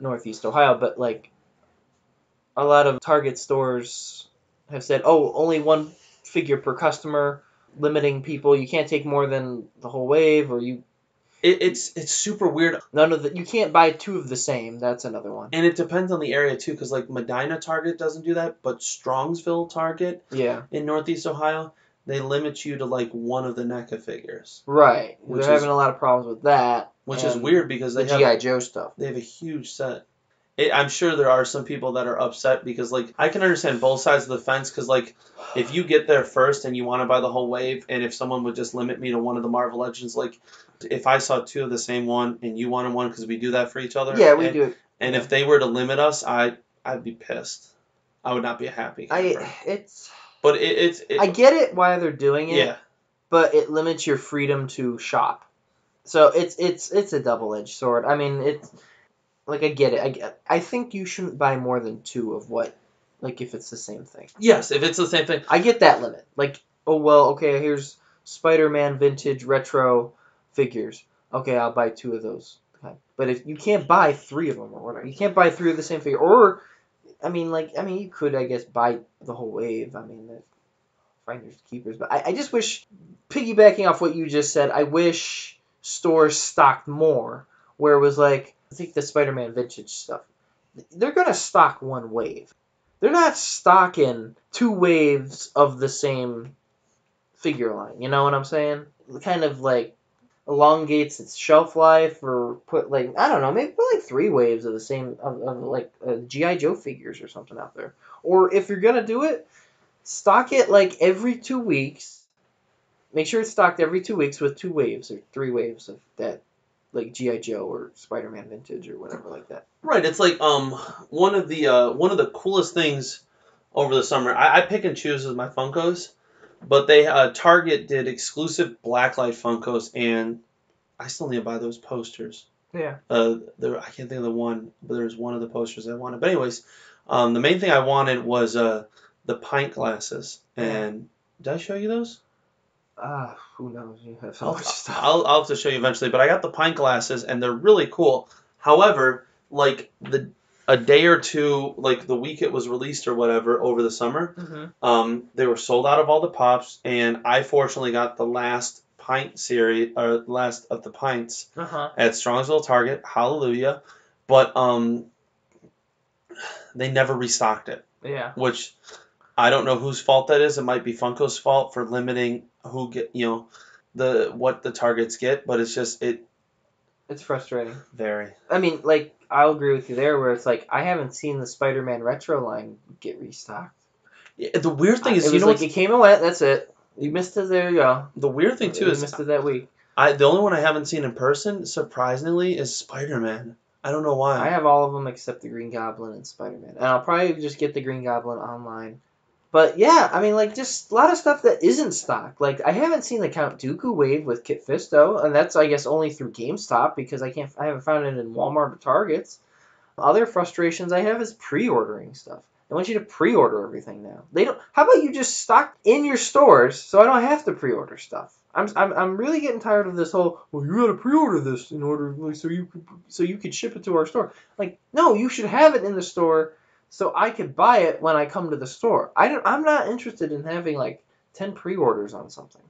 Northeast Ohio, but like a lot of Target stores have said, oh, only one figure per customer, limiting people. You can't take more than the whole wave, or you. It, it's it's super weird. None of the you can't buy two of the same. That's another one. And it depends on the area too, because like Medina Target doesn't do that, but Strongsville Target, yeah, in Northeast Ohio, they limit you to like one of the NECA figures. Right. They're is, having a lot of problems with that. Which is weird because they the have... G I. Joe stuff. They have a huge set. It, I'm sure there are some people that are upset because, like, I can understand both sides of the fence because, like, if you get there first and you want to buy the whole wave, and if someone would just limit me to one of the Marvel Legends, like, if I saw two of the same one and you wanted one because we do that for each other. Yeah, we and, do it. And yeah. If they were to limit us, I, I'd be pissed. I would not be a happy camper. I It's... But it, it's... It, I get it why they're doing it. Yeah. But it limits your freedom to shop. So it's it's it's a double-edged sword. I mean, it's like I get it. I get, I think you shouldn't buy more than two of what, like if it's the same thing. Yes, if it's the same thing. I get that limit. Like, oh well, okay, here's Spider-Man vintage retro figures. okay, I'll buy two of those. Okay. But if you can't buy three of them or whatever, you can't buy three of the same figure. Or, I mean, like, I mean, you could, I guess, buy the whole wave. I mean, the finders keepers. But I, I just wish, piggybacking off what you just said, I wish stores stocked more. Where it was like, I think the Spider-Man vintage stuff. They're gonna stock one wave. They're not stocking two waves of the same figure line. You know what I'm saying? It kind of like elongates its shelf life, or put like, I don't know, maybe put like three waves of the same of, of like uh, G I Joe figures or something out there. Or if you're gonna do it, stock it like every two weeks. Make sure it's stocked every two weeks with two waves or three waves of that. Like G I Joe or Spider-Man vintage or whatever like that. Right, it's like um one of the uh, one of the coolest things over the summer. I, I pick and choose with my Funkos, but they uh, Target did exclusive blacklight Funkos, and I still need to buy those posters. Yeah. Uh, there I can't think of the one, but there's one of the posters I wanted. But anyways, um, the main thing I wanted was uh the pint glasses. And yeah. Did I show you those? Ah, uh, who knows? You have so much stuff. I'll, I'll have to show you eventually, but I got the pint glasses, and they're really cool. However, like the a day or two, like the week it was released or whatever over the summer, mm-hmm. um, they were sold out of all the pops, and I fortunately got the last pint series, or last of the pints uh-huh. at Strongsville Target. Hallelujah! But um, they never restocked it. Yeah. Which I don't know whose fault that is. It might be Funko's fault for limiting. Who get you know the what the targets get, but it's just it. It's frustrating. Very. I mean, like I'll agree with you there, where it's like I haven't seen the Spider-Man retro line get restocked. Yeah, the weird thing is, I, it you was know, like it came and went. That's it. You missed it. There you go. The weird thing too you is missed it that week. I the only one I haven't seen in person, surprisingly, is Spider-Man. I don't know why. I have all of them except the Green Goblin and Spider-Man, and I'll probably just get the Green Goblin online. But, yeah, I mean, like, just a lot of stuff that isn't stock. Like, I haven't seen the Count Dooku wave with Kit Fisto, and that's, I guess, only through GameStop because I can't, I haven't found it in Walmart or Targets. Other frustrations I have is pre-ordering stuff. I want you to pre-order everything now. They don't. How about you just stock in your stores so I don't have to pre-order stuff? I'm I'm, I'm really getting tired of this whole, well, you got to pre-order this in order, like, so you could, so you could ship it to our store. Like, no, you should have it in the store. So I could buy it when I come to the store. I don't, I'm not interested in having like ten pre-orders on something.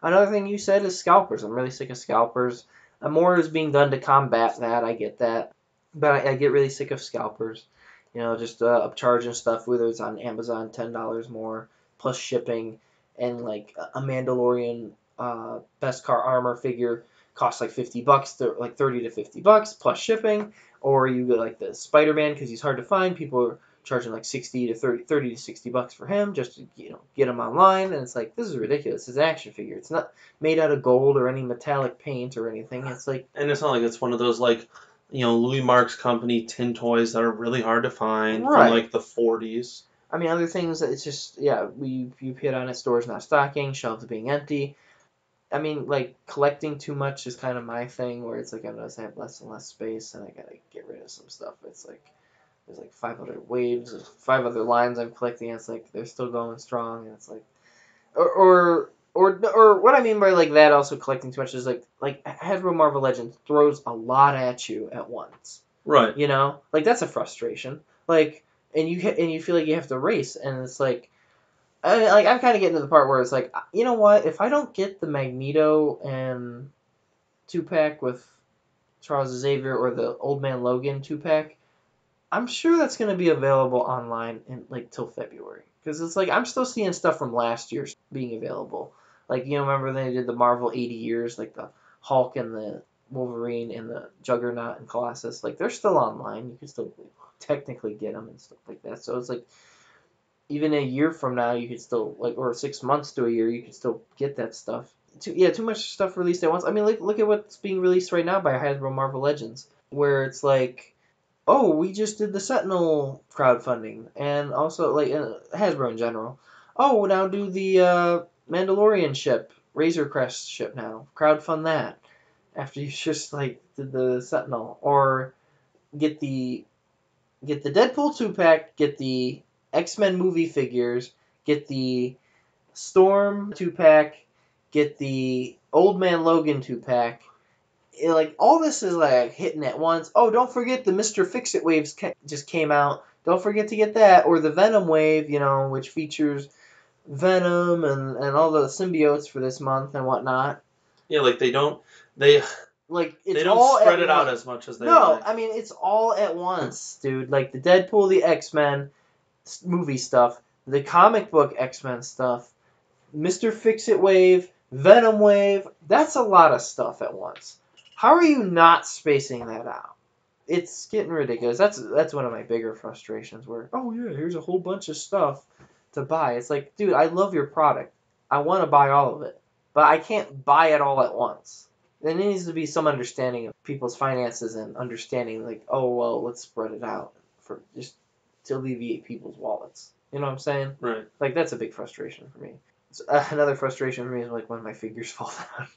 Another thing you said is scalpers. I'm really sick of scalpers. More is being done to combat that. I get that. But I, I get really sick of scalpers. You know, just uh, upcharging stuff, whether it's on Amazon, ten dollars more, plus shipping. And like a Mandalorian uh, Best Car Armor figure costs like fifty bucks, th- like thirty to fifty bucks, plus shipping. Or you get like the Spider-Man because he's hard to find. People are charging like sixty to thirty, thirty to sixty bucks for him just to, you know, get him online. And it's like, this is ridiculous. It's an action figure. It's not made out of gold or any metallic paint or anything. It's like, and it's not like it's one of those like, you know, Louis Mark's company tin toys that are really hard to find right. from like the forties. I mean, other things that it's just, yeah, we you hit on it. Stores not stocking, shelves being empty. I mean, like, collecting too much is kind of my thing, where it's like, I notice I have less and less space, and I gotta get rid of some stuff. It's like, there's like five other waves, or five other lines I'm collecting, and it's like, they're still going strong, and it's like, or, or, or, or what I mean by, like, that also collecting too much is, like, like, Hasbro Marvel Legends throws a lot at you at once. Right. You know? Like, that's a frustration. Like, and you, and you feel like you have to race, and it's like, I mean, like I'm kind of getting to the part where it's like, you know what? If I don't get the Magneto and two-pack with Charles Xavier or the Old Man Logan two-pack, I'm sure that's going to be available online in like till February. Because it's like I'm still seeing stuff from last year being available. Like, you know, remember they did the Marvel eighty years, like the Hulk and the Wolverine and the Juggernaut and Colossus. Like, they're still online. You can still technically get them and stuff like that. So it's like, even a year from now, you could still, like, or six months to a year, you could still get that stuff. Too, yeah, too much stuff released at once. I mean, like, look at what's being released right now by Hasbro Marvel Legends, where it's like, oh, we just did the Sentinel crowdfunding, and also, like, uh, Hasbro in general. Oh, we'll now do the uh, Mandalorian ship, Razor Crest ship now. Crowdfund that after you just, like, did the Sentinel. Or get the, get the Deadpool two-pack, get the X-Men movie figures, get the Storm two-pack, get the Old Man Logan two-pack, it, like, all this is, like, hitting at once. Oh, don't forget the Mister Fix-It waves ca just came out. Don't forget to get that. Or the Venom wave, you know, which features Venom and, and all the symbiotes for this month and whatnot. Yeah, like, they don't... They... Like it's they don't all spread it once. out as much as they. No, like. I mean it's all at once, dude. Like the Deadpool, the X-Men movie stuff, the comic book X-Men stuff, Mister Fix-It wave, Venom wave. That's a lot of stuff at once. How are you not spacing that out? It's getting ridiculous. That's that's one of my bigger frustrations. Where oh yeah, here's a whole bunch of stuff to buy. It's like, dude, I love your product. I want to buy all of it, but I can't buy it all at once. There needs to be some understanding of people's finances and understanding, like, oh, well, let's spread it out for just to alleviate people's wallets. You know what I'm saying? Right. Like, that's a big frustration for me. So, uh, another frustration for me is, like, when my figures fall down.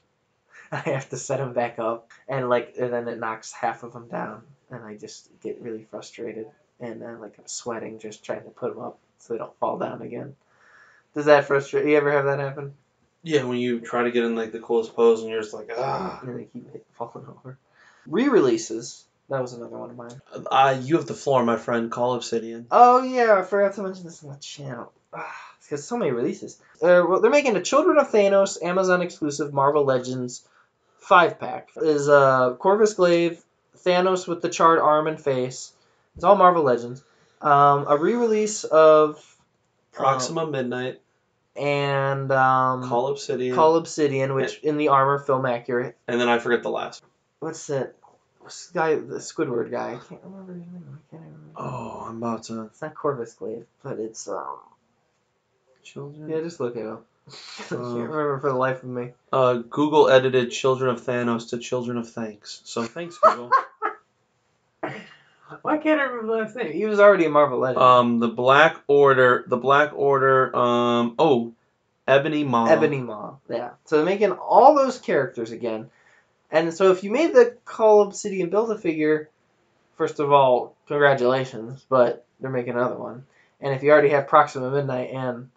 I have to set them back up, and, like, and then it knocks half of them down, and I just get really frustrated, and, uh, like, I'm sweating just trying to put them up so they don't fall down again. Does that frustrate you? You ever have that happen? Yeah, when you try to get in, like, the coolest pose, and you're just like, ah. And they keep falling over. Re-releases. That was another one of mine. Uh, you have the floor, my friend. Call Obsidian. Oh, yeah. I forgot to mention this on the channel. Because so many releases. Uh, well, they're making a Children of Thanos Amazon exclusive Marvel Legends five pack. Is uh, Corvus Glaive, Thanos with the charred arm and face. It's all Marvel Legends. Um, a re-release of... Proxima um, Midnight. And um, Call Obsidian. Call Obsidian, which and, in the armor, film accurate. And then I forget the last. What's that? What's the guy? The Squidward guy. I can't remember his name. I can't remember. Oh, I'm about to. It's not Corvus Glaive, but it's um. Children. Yeah, just look it up. Uh, I can't remember for the life of me. Uh, Google edited "Children of Thanos" to "Children of Thanks." So thanks, Google. Why can't I remember the last name? He was already a Marvel Legend. Um, the Black Order, the Black Order, um, oh, Ebony Maw. Ebony Maw, yeah. So they're making all those characters again. And so if you made the Call Obsidian Build-A-Figure, first of all, congratulations, but they're making another one. And if you already have Proxima Midnight and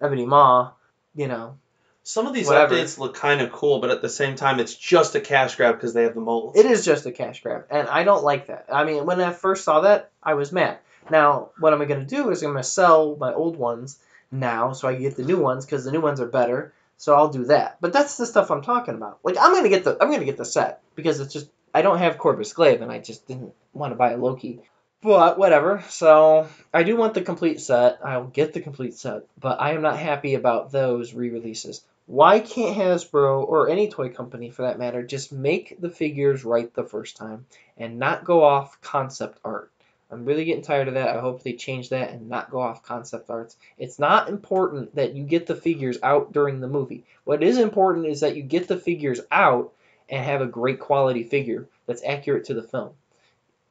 Ebony Maw, you know. Some of these Whatever. updates look kind of cool, but at the same time, it's just a cash grab because they have the molds. It is just a cash grab, and I don't like that. I mean, when I first saw that, I was mad. Now, what am I going to do is I'm going to sell my old ones now so I can get the new ones because the new ones are better, so I'll do that. But that's the stuff I'm talking about. Like, I'm going to get the I'm going to get the set because it's just I don't have Corvus Glaive, and I just didn't want to buy a Loki. But whatever, so I do want the complete set. I'll get the complete set, but I am not happy about those re-releases. Why can't Hasbro, or any toy company for that matter, just make the figures right the first time and not go off concept art? I'm really getting tired of that. I hope they change that and not go off concept arts. It's not important that you get the figures out during the movie. What is important is that you get the figures out and have a great quality figure that's accurate to the film.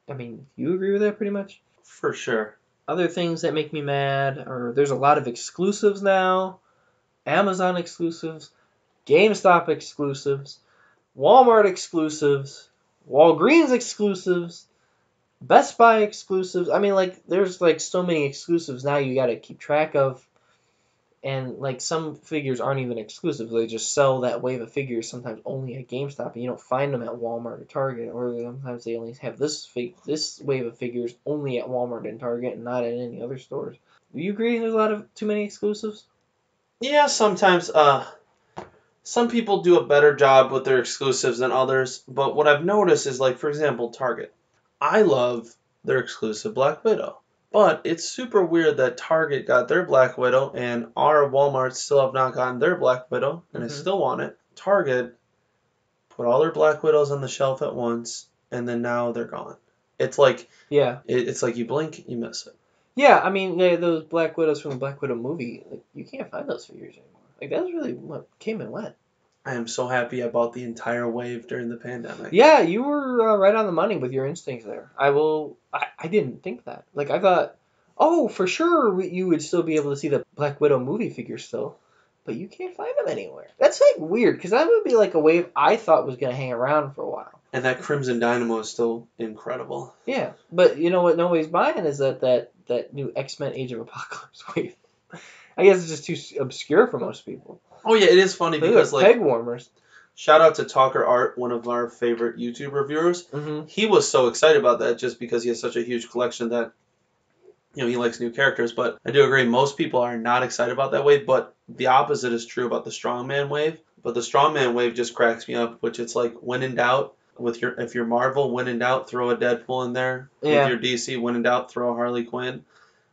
I mean, you agree with that pretty much? For sure. Other things that make me mad are there's a lot of exclusives now. Amazon exclusives, GameStop exclusives, Walmart exclusives, Walgreens exclusives, Best Buy exclusives. I mean, like, there's, like, so many exclusives now you got to keep track of. And, like, some figures aren't even exclusive. They just sell that wave of figures sometimes only at GameStop, and you don't find them at Walmart or Target. Or sometimes they only have this fig this wave of figures only at Walmart and Target and not at any other stores. Do you agree there's a lot of too many exclusives? Yeah, sometimes. Uh, some people do a better job with their exclusives than others. But what I've noticed is, like, for example, Target. I love their exclusive Black Widow. But it's super weird that Target got their Black Widow and our Walmart still have not gotten their Black Widow and mm-hmm. I still want it. Target put all their Black Widows on the shelf at once and then now they're gone. It's like yeah, it, it's like you blink, you miss it. Yeah, I mean they, those Black Widows from the Black Widow movie, like you can't find those figures anymore. Like that's really what came and went. I am so happy I bought the entire wave during the pandemic. Yeah, you were uh, right on the money with your instincts there. I will. I, I didn't think that. Like, I thought, oh, for sure you would still be able to see the Black Widow movie figure still, but you can't find them anywhere. That's, like, weird, because that would be, like, a wave I thought was going to hang around for a while. And that Crimson Dynamo is still incredible. Yeah, but you know what nobody's buying is that, that, that new X-Men Age of Apocalypse wave. I guess it's just too obscure for most people. Oh, yeah, it is funny because, like, peg warmers. Shout out to Talker Art, one of our favorite YouTube reviewers. Mm-hmm. He was so excited about that just because he has such a huge collection that, you know, he likes new characters. But I do agree, most people are not excited about that wave. But the opposite is true about the strongman wave. But the strongman wave just cracks me up, which it's like, when in doubt, with your if you're Marvel, when in doubt, throw a Deadpool in there. Yeah. With your D C, when in doubt, throw a Harley Quinn.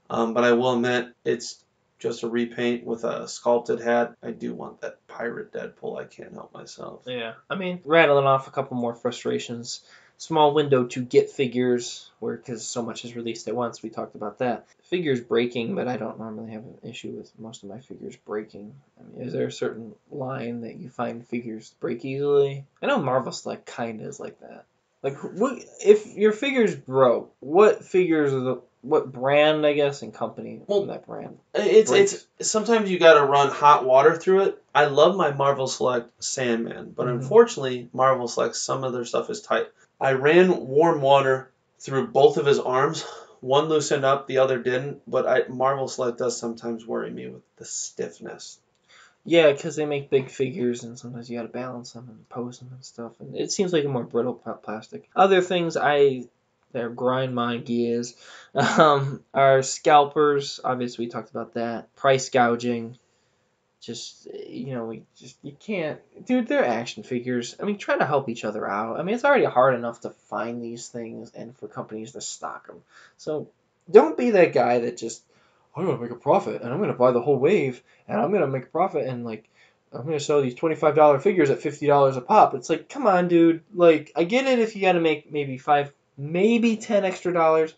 Um, but I will admit, it's just a repaint with a sculpted hat. I do want that pirate Deadpool. I can't help myself. Yeah. I mean, rattling off a couple more frustrations. Small window to get figures, where because so much is released at once. We talked about that. Figures breaking, but I don't normally have an issue with most of my figures breaking. I mean, is there a certain line that you find figures break easily? I know Marvel Select kind of is like that. Like, what, if your figures broke, what figures are the... What brand, I guess, and company well, that brand? It's breaks. It's sometimes you got to run hot water through it. I love my Marvel Select Sandman, but mm-hmm. unfortunately, Marvel Select, some of their stuff is tight. I ran warm water through both of his arms. One loosened up, the other didn't, but I, Marvel Select does sometimes worry me with the stiffness. Yeah, because they make big figures, and sometimes you got to balance them and pose them and stuff, and it seems like a more brittle plastic. Other things I... They're grind my gears. Um, our scalpers, obviously we talked about that. Price gouging. Just, you know, we just, you can't. Dude, they're action figures. I mean, try to help each other out. I mean, it's already hard enough to find these things and for companies to stock them. So don't be that guy that just, I'm going to make a profit and I'm going to buy the whole wave and I'm going to make a profit and, like, I'm going to sell these twenty-five dollar figures at fifty dollars a pop. It's like, come on, dude. Like, I get it if you got to make maybe five maybe ten extra dollars,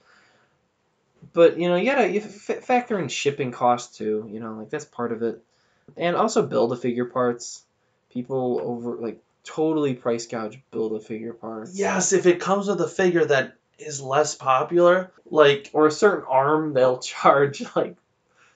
but you know you gotta you f- factor in shipping costs too. You know, like that's part of it, and also build a figure parts. People over like totally price gouge build a figure parts. Yes, if it comes with a figure that is less popular, like or a certain arm, they'll charge like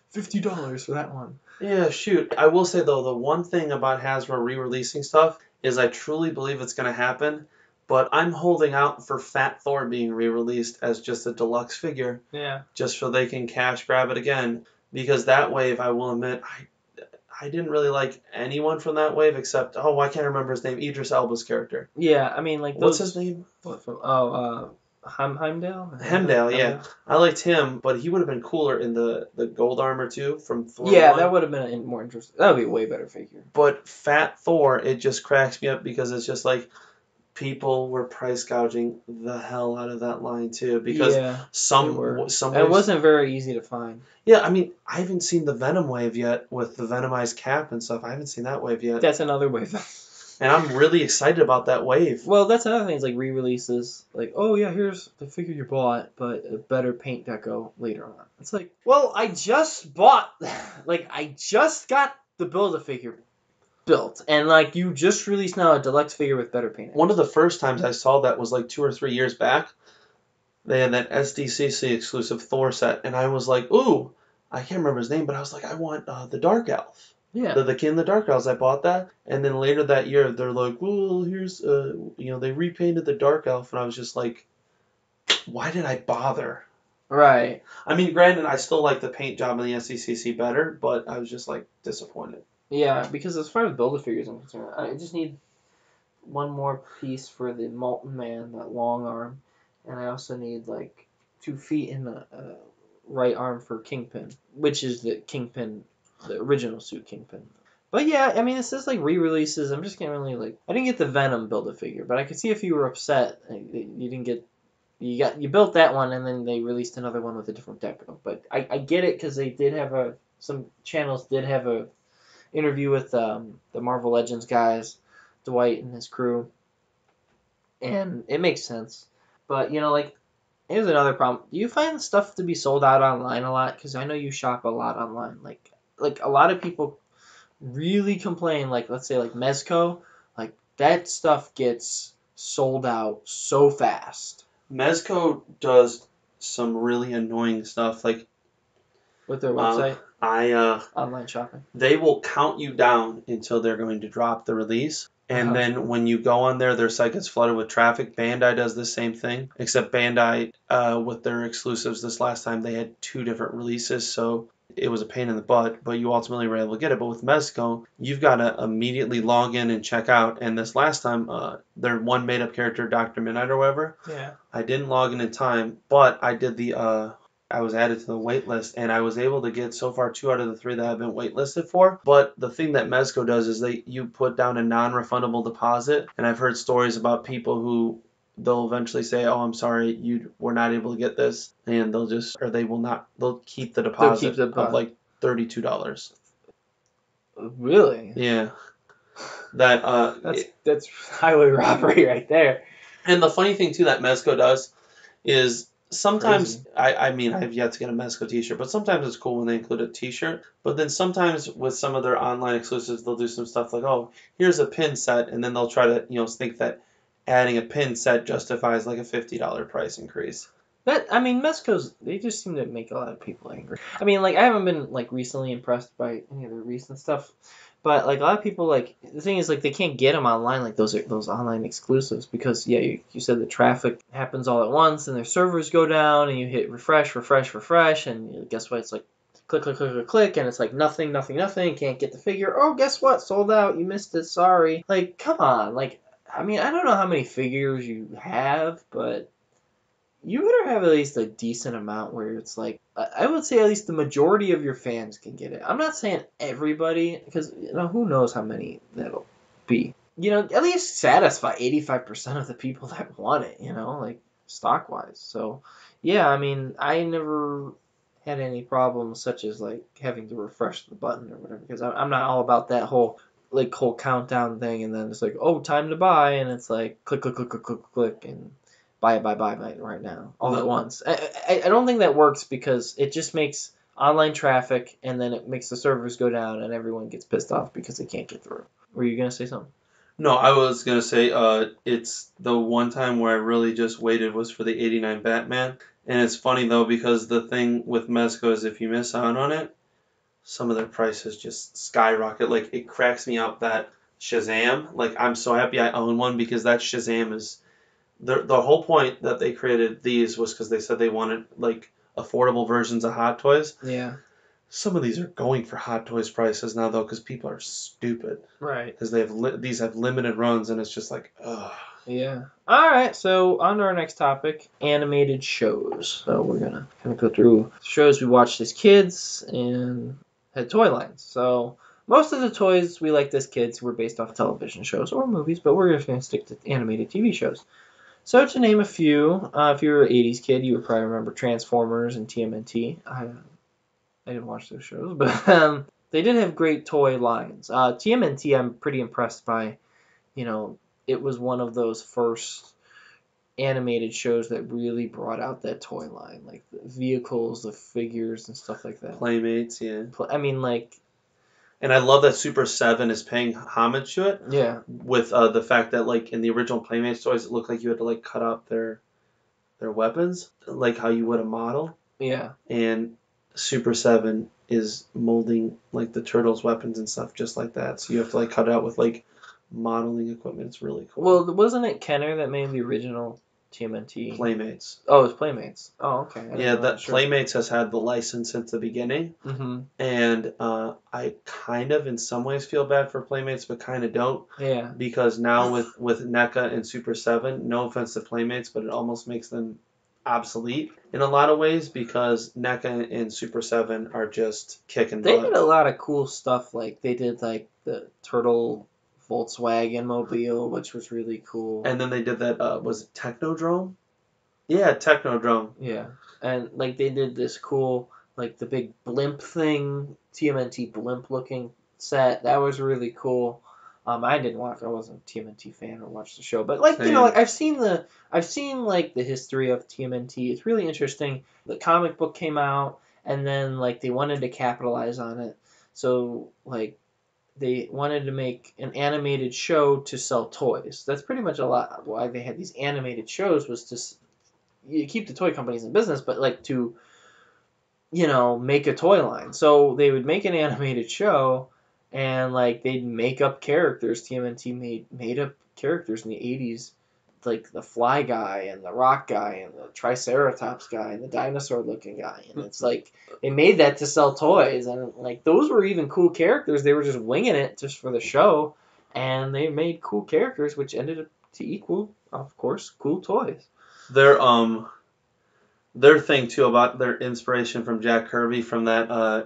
fifty dollars for that one. Yeah, shoot. I will say though, the one thing about Hasbro re-releasing stuff is I truly believe it's gonna happen. But I'm holding out for Fat Thor being re-released as just a deluxe figure. Yeah. Just so they can cash grab it again. Because that wave, I will admit, I I didn't really like anyone from that wave except, oh, I can't remember his name, Idris Elba's character. Yeah, I mean, like... Those, What's his name? What from, oh, uh, Heimdall? Heimdall, yeah. yeah. I liked him, but he would have been cooler in the, the gold armor, too, from Thor Yeah, one. That would have been a more interesting... That would be a way better figure. But Fat Thor, it just cracks me up because it's just like... People were price gouging the hell out of that line, too, because yeah, some... some waves, it wasn't very easy to find. Yeah, I mean, I haven't seen the Venom wave yet with the Venomized cap and stuff. I haven't seen that wave yet. That's another wave. And I'm really excited about that wave. Well, that's another thing. It's like re-releases. Like, oh, yeah, here's the figure you bought, but a better paint deco later on. It's like, well, I just bought... like, I just got the Build-A-Figure built, and like you just released now a deluxe figure with better paint. One of the first times I saw that was like two or three years back. They had that S D C C exclusive Thor set, and I was like, ooh, I can't remember his name, but I was like, I want uh, the Dark Elf. Yeah. The, the King of the Dark Elves. I bought that, and then later that year, they're like, well, here's, uh, you know, they repainted the Dark Elf, and I was just like, why did I bother? Right. I mean, granted, I still like the paint job in the S D C C better, but I was just like disappointed. Yeah, because as far as Build-A-Figures I'm concerned, I just need one more piece for the Molten Man, that long arm, and I also need, like, two feet in the uh, right arm for Kingpin, which is the Kingpin, the original suit Kingpin. But yeah, I mean, this is, like, re-releases. I'm just getting really, like, I didn't get the Venom Build-A-Figure, but I could see if you were upset you didn't get, you got, you built that one, and then they released another one with a different deco. But I, I get it, because they did have a, some channels did have a interview with um, the Marvel Legends guys, Dwight and his crew, and it makes sense. But, you know, like, here's another problem. Do you find stuff to be sold out online a lot? Because I know you shop a lot online. Like, like a lot of people really complain, like, let's say, like, Mezco. Like, that stuff gets sold out so fast. Mezco does some really annoying stuff, like... With their website? Um, I uh, Online shopping. They will count you down until they're going to drop the release. And uh-huh. then when you go on there, their site gets flooded with traffic. Bandai does the same thing. Except Bandai, uh, with their exclusives this last time, they had two different releases. So it was a pain in the butt, but you ultimately were able to get it. But with Mezco, you've got to immediately log in and check out. And this last time, uh, their one made-up character, Doctor Midnight or whatever, yeah. I didn't log in in time, but I did the... Uh, I was added to the wait list, and I was able to get so far two out of the three that I've been waitlisted for. But the thing that Mezco does is they you put down a non-refundable deposit, and I've heard stories about people who they'll eventually say, "Oh, I'm sorry, you were not able to get this," and they'll just or they will not they'll keep the deposit, they'll keep the deposit. Of like thirty-two dollars. Really? Yeah. That uh, that's it, that's highway robbery right there. And the funny thing too that Mezco does is. Sometimes, I, I mean, I have yet to get a Mezco t-shirt, but sometimes it's cool when they include a t-shirt. But then sometimes with some of their online exclusives, they'll do some stuff like, oh, here's a pin set, and then they'll try to, you know, think that adding a pin set justifies like a fifty dollars price increase. That, I mean, Mezco's, they just seem to make a lot of people angry. I mean, like, I haven't been, like, recently impressed by any of their recent stuff, but, like, a lot of people, like, the thing is, like, they can't get them online, like, those are those online exclusives, because, yeah, you, you said the traffic happens all at once, and their servers go down, and you hit refresh, refresh, refresh, and guess what, it's like, click, click, click, click, click, and it's like, nothing, nothing, nothing, can't get the figure, oh, guess what, sold out, you missed it, sorry. Like, come on, like, I mean, I don't know how many figures you have, but... You better have at least a decent amount where it's like, I would say at least the majority of your fans can get it. I'm not saying everybody, because you know, who knows how many that'll be. You know, at least satisfy eighty-five percent of the people that want it, you know, like stock-wise. So, yeah, I mean, I never had any problems such as like having to refresh the button or whatever, because I'm not all about that whole... like whole countdown thing, and then it's like, oh, time to buy, and it's like click, click, click, click, click, click, and buy it, buy, buy, buy it right now, all no. at once. I, I I don't think that works, because it just makes online traffic, and then it makes the servers go down, and everyone gets pissed off because they can't get through. Were you gonna say something? No, I was gonna say, uh, it's the one time where I really just waited was for the eighty-nine Batman, and it's funny though, because the thing with Mezco is if you miss out on it, some of their prices just skyrocket. Like, it cracks me up that Shazam. Like, I'm so happy I own one, because that Shazam is... The, the whole point that they created these was because they said they wanted, like, affordable versions of Hot Toys. Yeah. Some of these are going for Hot Toys prices now, though, because people are stupid. Right. Because they have li- these have limited runs, and it's just like, ugh. Yeah. All right, so on to our next topic, animated shows. So we're going to kind of go through shows we watched as kids and... had toy lines. So most of the toys we liked as kids were based off television shows or movies, but we're just going to stick to animated T V shows. So to name a few, uh, if you were an eighties kid, you would probably remember Transformers and T M N T. I, I didn't watch those shows, but um, they did have great toy lines. Uh, T M N T, I'm pretty impressed by, you know, it was one of those first animated shows that really brought out that toy line, like the vehicles, the figures, and stuff like that. Playmates, yeah. I mean, like... And I love that Super seven is paying homage to it. Yeah. With uh, the fact that, like, in the original Playmates toys, it looked like you had to, like, cut out their their weapons, like how you would a model. Yeah. And Super seven is molding, like, the Turtles' weapons and stuff just like that. So you have to, like, cut it out with, like, modeling equipment. It's really cool. Well, wasn't it Kenner that made the original... T M N T. Playmates. Oh, it's Playmates. Oh, okay. Yeah, that sure. Playmates has had the license since the beginning, mm-hmm. and uh, I kind of, in some ways, feel bad for Playmates, but kind of don't. Yeah. Because now with with NECA and Super seven, no offense to Playmates, but it almost makes them obsolete in a lot of ways, because NECA and Super seven are just kicking butt. They did a lot of cool stuff. Like they did like the Turtle. Volkswagen Mobile, which was really cool. And then they did that, uh, was it Technodrome? Yeah, Technodrome. Yeah. And, like, they did this cool, like, the big blimp thing, T M N T blimp-looking set. That was really cool. Um, I didn't watch, I wasn't a T M N T fan or watch the show. But, like, Same. You know, like, I've seen the, I've seen, like, the history of T M N T. It's really interesting. The comic book came out, and then, like, they wanted to capitalize on it. So, like, they wanted to make an animated show to sell toys. That's pretty much a lot why they had these animated shows, was to you keep the toy companies in business, but like to, you know, make a toy line. So they would make an animated show, and like they'd make up characters. T M N T made made up characters in the eighties like the fly guy and the rock guy and the triceratops guy and the dinosaur looking guy, and it's like they made that to sell toys, and like those were even cool characters. They were just winging it just for the show, and they made cool characters, which ended up to equal, of course, cool toys. Their um their thing too about their inspiration from Jack Kirby from that uh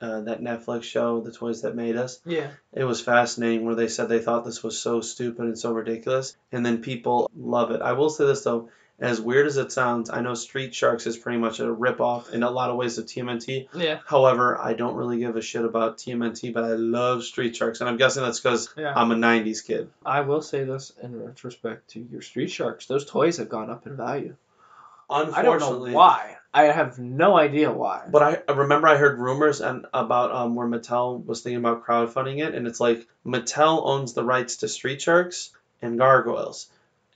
Uh, that Netflix show, The Toys That Made Us. Yeah. It was fascinating where they said they thought this was so stupid and so ridiculous, and then people love it. I will say this, though. As weird as it sounds, I know Street Sharks is pretty much a ripoff in a lot of ways of T M N T. Yeah. However, I don't really give a shit about T M N T, but I love Street Sharks, and I'm guessing that's because yeah. I'm a nineties kid. I will say this in retrospect to your Street Sharks. Those toys have gone up in value. Unfortunately. I don't know why. I have no idea why. But I, I remember I heard rumors and about um, where Mattel was thinking about crowdfunding it, and it's like Mattel owns the rights to Street Sharks and Gargoyles.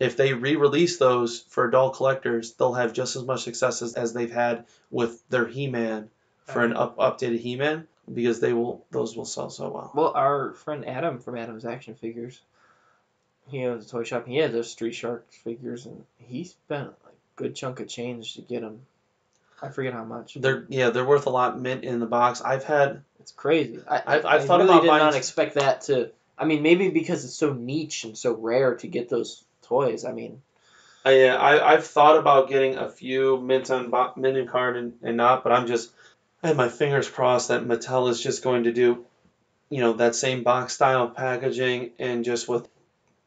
If they re-release those for adult collectors, they'll have just as much success as, as they've had with their He-Man for an up, updated He-Man, because they will those will sell so well. Well, our friend Adam from Adam's Action Figures, he owns a toy shop. He has those Street Sharks figures, and he spent a good chunk of change to get them. I forget how much. They're yeah, they're worth a lot mint in the box. I've had it's crazy. I I've, I've I thought really about did buying... not expect that to. I mean, maybe because it's so niche and so rare to get those toys. I mean, uh, yeah, I I've thought about getting a few mint on bo- mint and card and, and not, but I'm just I have my fingers crossed that Mattel is just going to do, you know, that same box style packaging and just with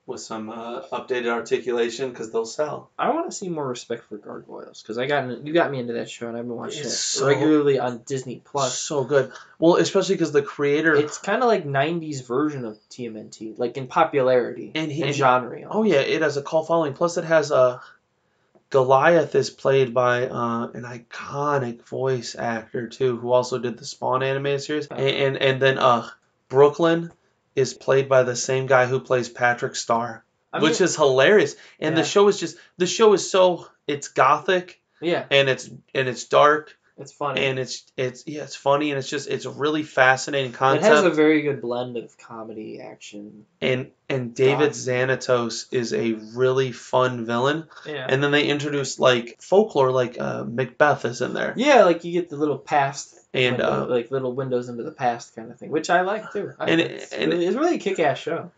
with some uh, updated articulation, because they'll sell. I want to see more respect for Gargoyles, because I got you got me into that show, and I've been watching it's it so, regularly on Disney Plus. So good. Well, especially because the creator... It's kind of like nineties version of T M N T, like in popularity and, he, and genre. Almost. Oh, yeah, it has a cult following. Plus, it has a... Goliath is played by uh, an iconic voice actor, too, who also did the Spawn animated series. And, and, and then uh, Brooklyn... is played by the same guy who plays Patrick Starr, I mean, which is hilarious. And yeah. the show is just the show is so it's gothic, yeah, and it's and it's dark, it's funny, and it's it's yeah, it's funny, and it's just it's a really fascinating concept. It has a very good blend of comedy, action, and and David God. Xanatos is a really fun villain. Yeah, and then they introduce like folklore, like uh, Macbeth is in there. Yeah, like you get the little past. And window, uh, like little windows into the past kind of thing, which I like too. I and, it's, and really, it's really a kick-ass show.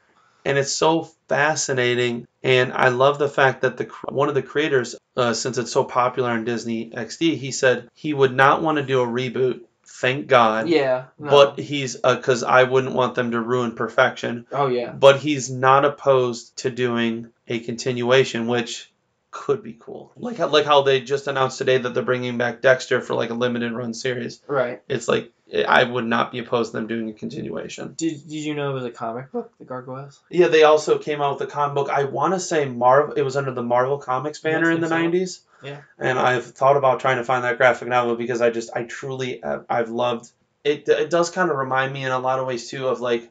And it's so fascinating. And I love the fact that the one of the creators, uh, since it's so popular on Disney X D, he said he would not want to do a reboot. Thank God. Yeah. No. But he's because uh, I wouldn't want them to ruin perfection. Oh yeah. But he's not opposed to doing a continuation, which. Could be cool. Like how, like how they just announced today that they're bringing back Dexter for like a limited run series. Right. It's like, I would not be opposed to them doing a continuation. Did Did you know it was a comic book, The Gargoyles? Yeah, they also came out with a comic book. I want to say Marvel. It was under the Marvel Comics banner in the so. nineties. Yeah. And I've thought about trying to find that graphic novel because I just, I truly, I've loved, it It does kind of remind me in a lot of ways too of like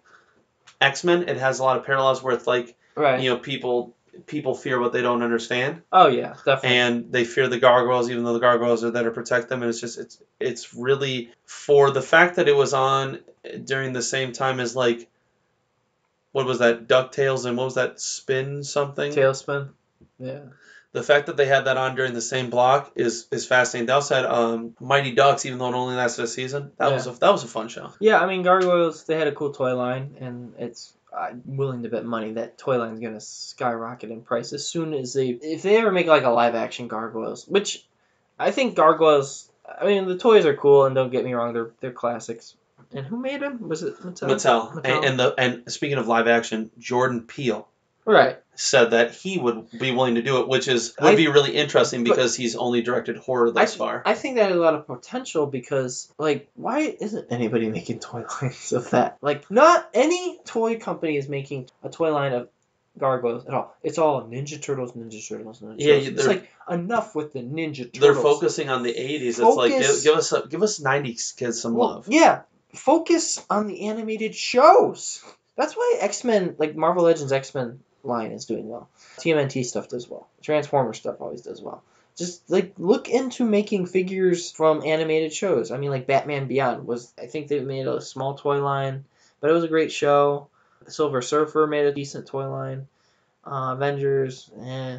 X-Men. It has a lot of parallels where it's like, right. you know, people... People fear what they don't understand. Oh yeah, definitely. And they fear the gargoyles, even though the gargoyles are there to protect them. And it's just it's it's really for the fact that it was on during the same time as like, what was that DuckTales and what was that Spin something? Tailspin. Yeah. The fact that they had that on during the same block is is fascinating. They also had um, Mighty Ducks, even though it only lasted a season. That yeah. was a, that was a fun show. Yeah, I mean Gargoyles. They had a cool toy line, and it's. I'm willing to bet money that toy line is going to skyrocket in price as soon as they... If they ever make, like, a live-action Gargoyles, which I think Gargoyles... I mean, the toys are cool, and don't get me wrong, they're they're classics. And who made them? Was it Mattel? Mattel. Mattel. And, and, the, and speaking of live-action, Jordan Peele right. said that he would be willing to do it, which is would I, be really interesting because he's only directed horror thus I, far. I think that has a lot of potential because, like, why isn't anybody making toy lines of that? Like, not any toy company is making a toy line of Gargoyles at all. It's all Ninja Turtles, Ninja Turtles, Ninja Turtles. Yeah, it's like enough with the Ninja Turtles. They're focusing on the eighties. Focus, it's like give, give us a, give us nineties kids some well, love. Yeah, focus on the animated shows. That's why X-Men, like Marvel Legends X-Men. Line is doing well. T M N T stuff does well. Transformer stuff always does well. Just like look into making figures from animated shows. I mean, like Batman Beyond was. I think they made a small toy line, but it was a great show. Silver Surfer made a decent toy line. Uh, Avengers, eh.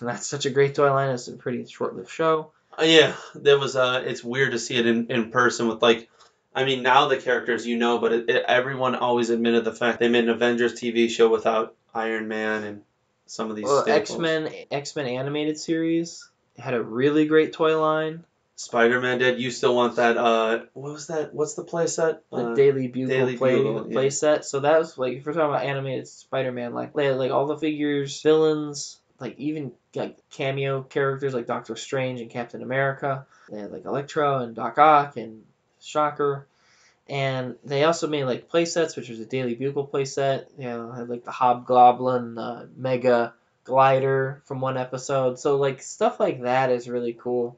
That's such a great toy line. It's a pretty short-lived show. Uh, yeah, there was. Uh, it's weird to see it in, in person with, like, I mean, now the characters you know, but it, it, everyone always admitted the fact they made an Avengers T V show without Iron Man and some of these well, staples. X-Men, X-Men animated series had a really great toy line. Spider-Man did. You still want that, uh, what was that? What's the play set? The uh, Daily Bugle, Daily play, Bugle play yeah. set. So that was, like, if we're talking about animated Spider-Man, like, they had, like, all the figures, villains, like, even, like, cameo characters like Doctor Strange and Captain America. They had, like, Electro and Doc Ock and Shocker. And they also made, like, play sets, which was a Daily Bugle play set. You know, had, like, the Hobgoblin, uh, Mega Glider from one episode. So, like, stuff like that is really cool.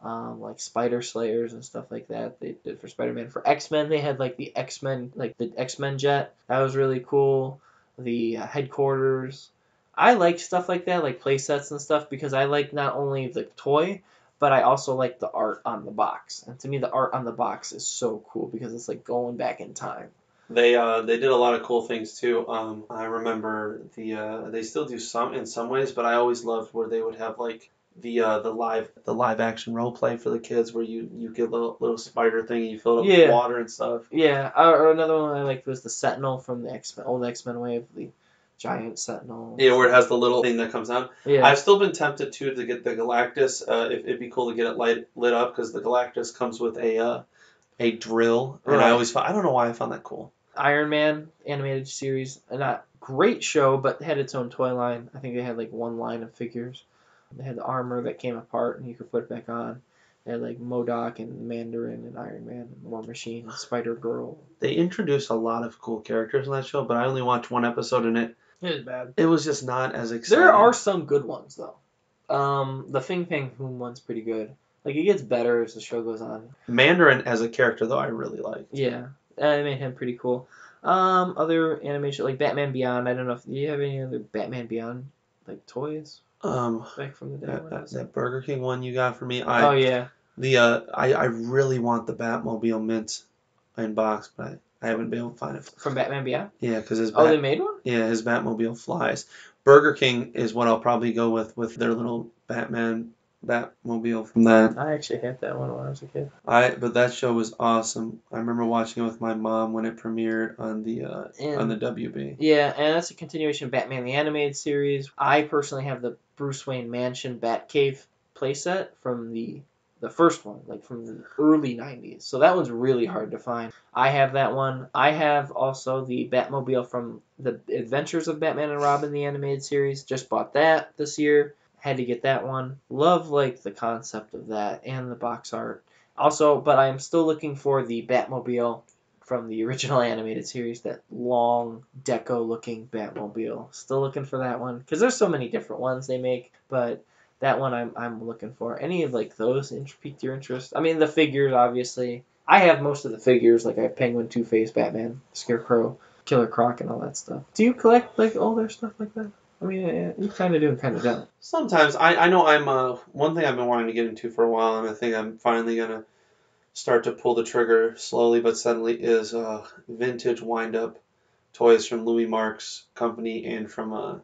Um, like Spider Slayers and stuff like that they did for Spider-Man. For X-Men, they had like the X-Men, like the X-Men jet. That was really cool. The uh, headquarters. I like stuff like that, like play sets and stuff, because I like not only the toy, but I also like the art on the box. And to me, the art on the box is so cool because it's like going back in time. They uh they did a lot of cool things too. Um, I remember the uh they still do some in some ways, but I always loved where they would have like. The uh the live the live action role play for the kids where you you get a little, little spider thing and you fill it up yeah. with water and stuff. Yeah, or another one I liked was the Sentinel from the X-Men, old X-Men wave, the giant Sentinel. Yeah, where it has the little thing that comes out. Yeah. I've still been tempted too to get the Galactus. Uh, it, it'd be cool to get it light lit up because the Galactus comes with a uh, a drill, right. and I always find, I don't know why I found that cool. Iron Man animated series, not great show, but had its own toy line. I think they had like one line of figures. They had the armor that came apart and you could put it back on. They had like MODOK and Mandarin and Iron Man and War Machine and Spider-Girl. They introduced a lot of cool characters in that show, but I only watched one episode and it... It was bad. It was just not as exciting. There are some good ones, though. Um, the Fing Fang Hoom one's pretty good. Like, it gets better as the show goes on. Mandarin as a character, though, I really liked. Yeah. I made him pretty cool. Um, other animation, like Batman Beyond. I don't know if... Do you have any other Batman Beyond, like, toys? Um, back from the day that, that, that Burger King one you got for me. I, oh yeah. The uh, I, I really want the Batmobile mint in box, but I haven't been able to find it from Batman Beyond. Yeah, because his Bat, oh they made one. Yeah, his Batmobile flies. Burger King is what I'll probably go with with their little Batman Batmobile from that. I actually had that one when I was a kid. I but that show was awesome. I remember watching it with my mom when it premiered on the uh, and, on the W B. Yeah, and that's a continuation of Batman the Animated Series. I personally have the Bruce Wayne Mansion Batcave playset from the the first one, like from the early nineties. So that one's really hard to find. I have that one. I have also the Batmobile from the Adventures of Batman and Robin, the animated series. Just bought that this year. Had to get that one. Love, like, the concept of that and the box art. Also, but I'm still looking for the Batmobile from the original animated series, that long deco-looking Batmobile. Still looking for that one because there's so many different ones they make, but that one I'm I'm looking for. Any of like those piqued your interest? I mean, the figures obviously. I have most of the figures. Like I have Penguin, Two-Face, Batman, Scarecrow, Killer Croc, and all that stuff. Do you collect like older stuff like that? I mean, you kind of do and kind of don't. Sometimes I I know I'm uh one thing I've been wanting to get into for a while, and I think I'm finally gonna. Start to pull the trigger slowly but suddenly is uh, vintage wind-up toys from Louis Mark's company and from uh,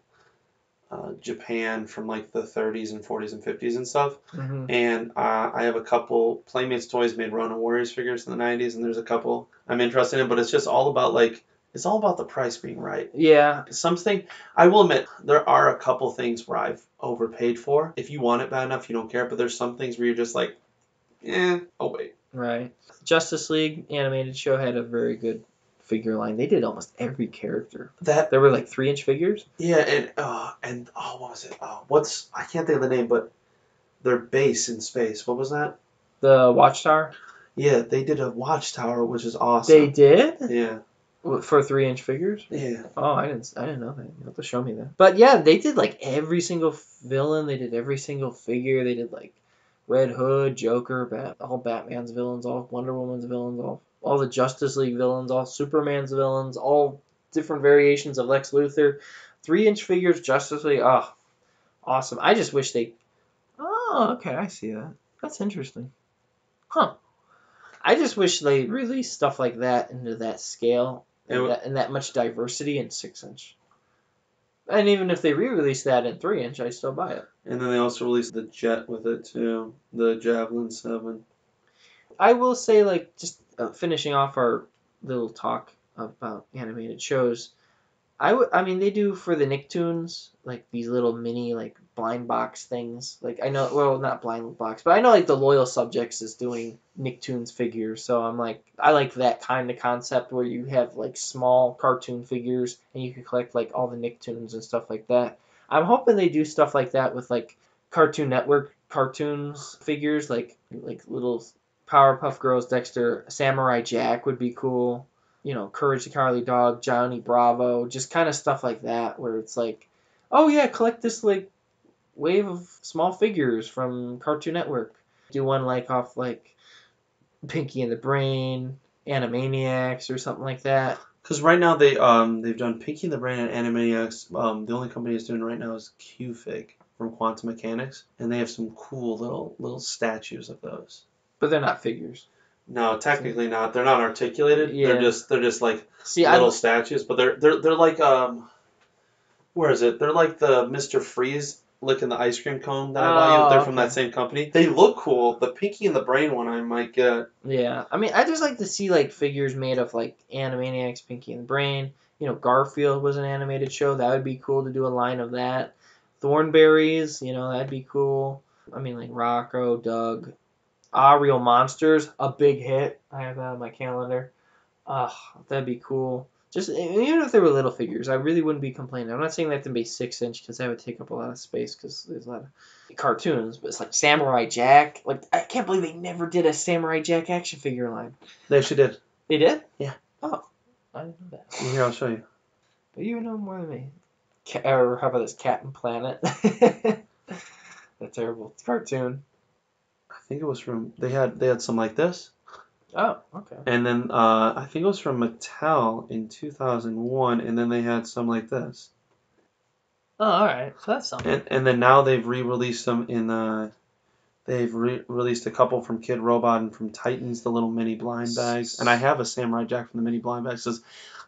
uh, Japan from like the thirties and forties and fifties and stuff. Mm-hmm. And uh, I have a couple Playmates toys made Ronin Warriors figures in the nineties, and there's a couple I'm interested in, but it's just all about like it's all about the price being right. Yeah. Something I will admit there are a couple things where I've overpaid for. If you want it bad enough, you don't care. But there's some things where you're just like, eh, oh wait. Right. Justice League animated show had a very good figure line. They did almost every character. That there were like three inch figures. Yeah, and uh, and oh, what was it? Oh, what's I can't think of the name, but their base in space. What was that? The Watchtower. Yeah, they did a Watchtower, which is awesome. They did. Yeah. For three inch figures. Yeah. Oh, I didn't. I didn't know that. You have to show me that. But yeah, they did like every single villain. They did every single figure. They did like. Red Hood, Joker, Bat, all Batman's villains, all Wonder Woman's villains, all all the Justice League villains, all Superman's villains, all different variations of Lex Luthor. Three-inch figures, Justice League, oh, awesome. I just wish they... Oh, okay, I see that. That's interesting. Huh. I just wish they released stuff like that into that scale and, w- that, and that much diversity in six-inch. And even if they re-release that in three inch, I still buy it. And then they also released the Jet with it, too. The Javelin seven. I will say, like, just uh, finishing off our little talk about animated shows, I, w- I mean, they do for the Nicktoons, like, these little mini, like, blind box things. Like, I know, well, not blind box, but I know, like, the Loyal Subjects is doing Nicktoons figures, so I'm like, I like that kind of concept where you have, like, small cartoon figures, and you can collect, like, all the Nicktoons and stuff like that. I'm hoping they do stuff like that with, like, Cartoon Network cartoons figures, like, like little Powerpuff Girls, Dexter, Samurai Jack would be cool. You know, Courage the Cowardly Dog, Johnny Bravo, just kind of stuff like that where it's like, oh yeah, collect this like wave of small figures from Cartoon Network. Do one like off like Pinky and the Brain, Animaniacs or something like that. Because right now they um they've done Pinky and the Brain and Animaniacs. Um, the only company that's doing it right now is Q-Fig from Quantum Mechanics, and they have some cool little little statues of those. But they're not figures. No, technically not. They're not articulated. Yeah. They're just they're just like See, little I'm... statues, but they're they're they're like um where is it? They're like the Mister Freeze licking the ice cream cone that oh, I bought you. They're okay. From that same company. They look cool. The Pinky and the Brain one I might get. Yeah. I mean, I just like to see like figures made of like Animaniacs, Pinky and the Brain. You know, Garfield was an animated show. That would be cool to do a line of that. Thornberries, you know, that'd be cool. I mean, like Rocco, Doug, Ah, Real Monsters, a big hit. I have that on my calendar. Ugh, that'd be cool. Just even if they were little figures, I really wouldn't be complaining. I'm not saying they have to be six inch because that would take up a lot of space because there's a lot of cartoons. But it's like Samurai Jack. Like I can't believe they never did a Samurai Jack action figure line. They actually did. They did? Yeah. Oh, I didn't know that. Here, I'll show you. But you know more than me. Or how about this Captain Planet? That terrible cartoon. I think it was from they had they had some like this. Oh, okay. And then uh, I think it was from Mattel in two thousand one, and then they had some like this. Oh, all right. So that's something. And, and then now they've re-released them in. Uh, they've re-released a couple from Kid Robot and from Titans, the little mini blind bags. And I have a Samurai Jack from the mini blind bags. Says,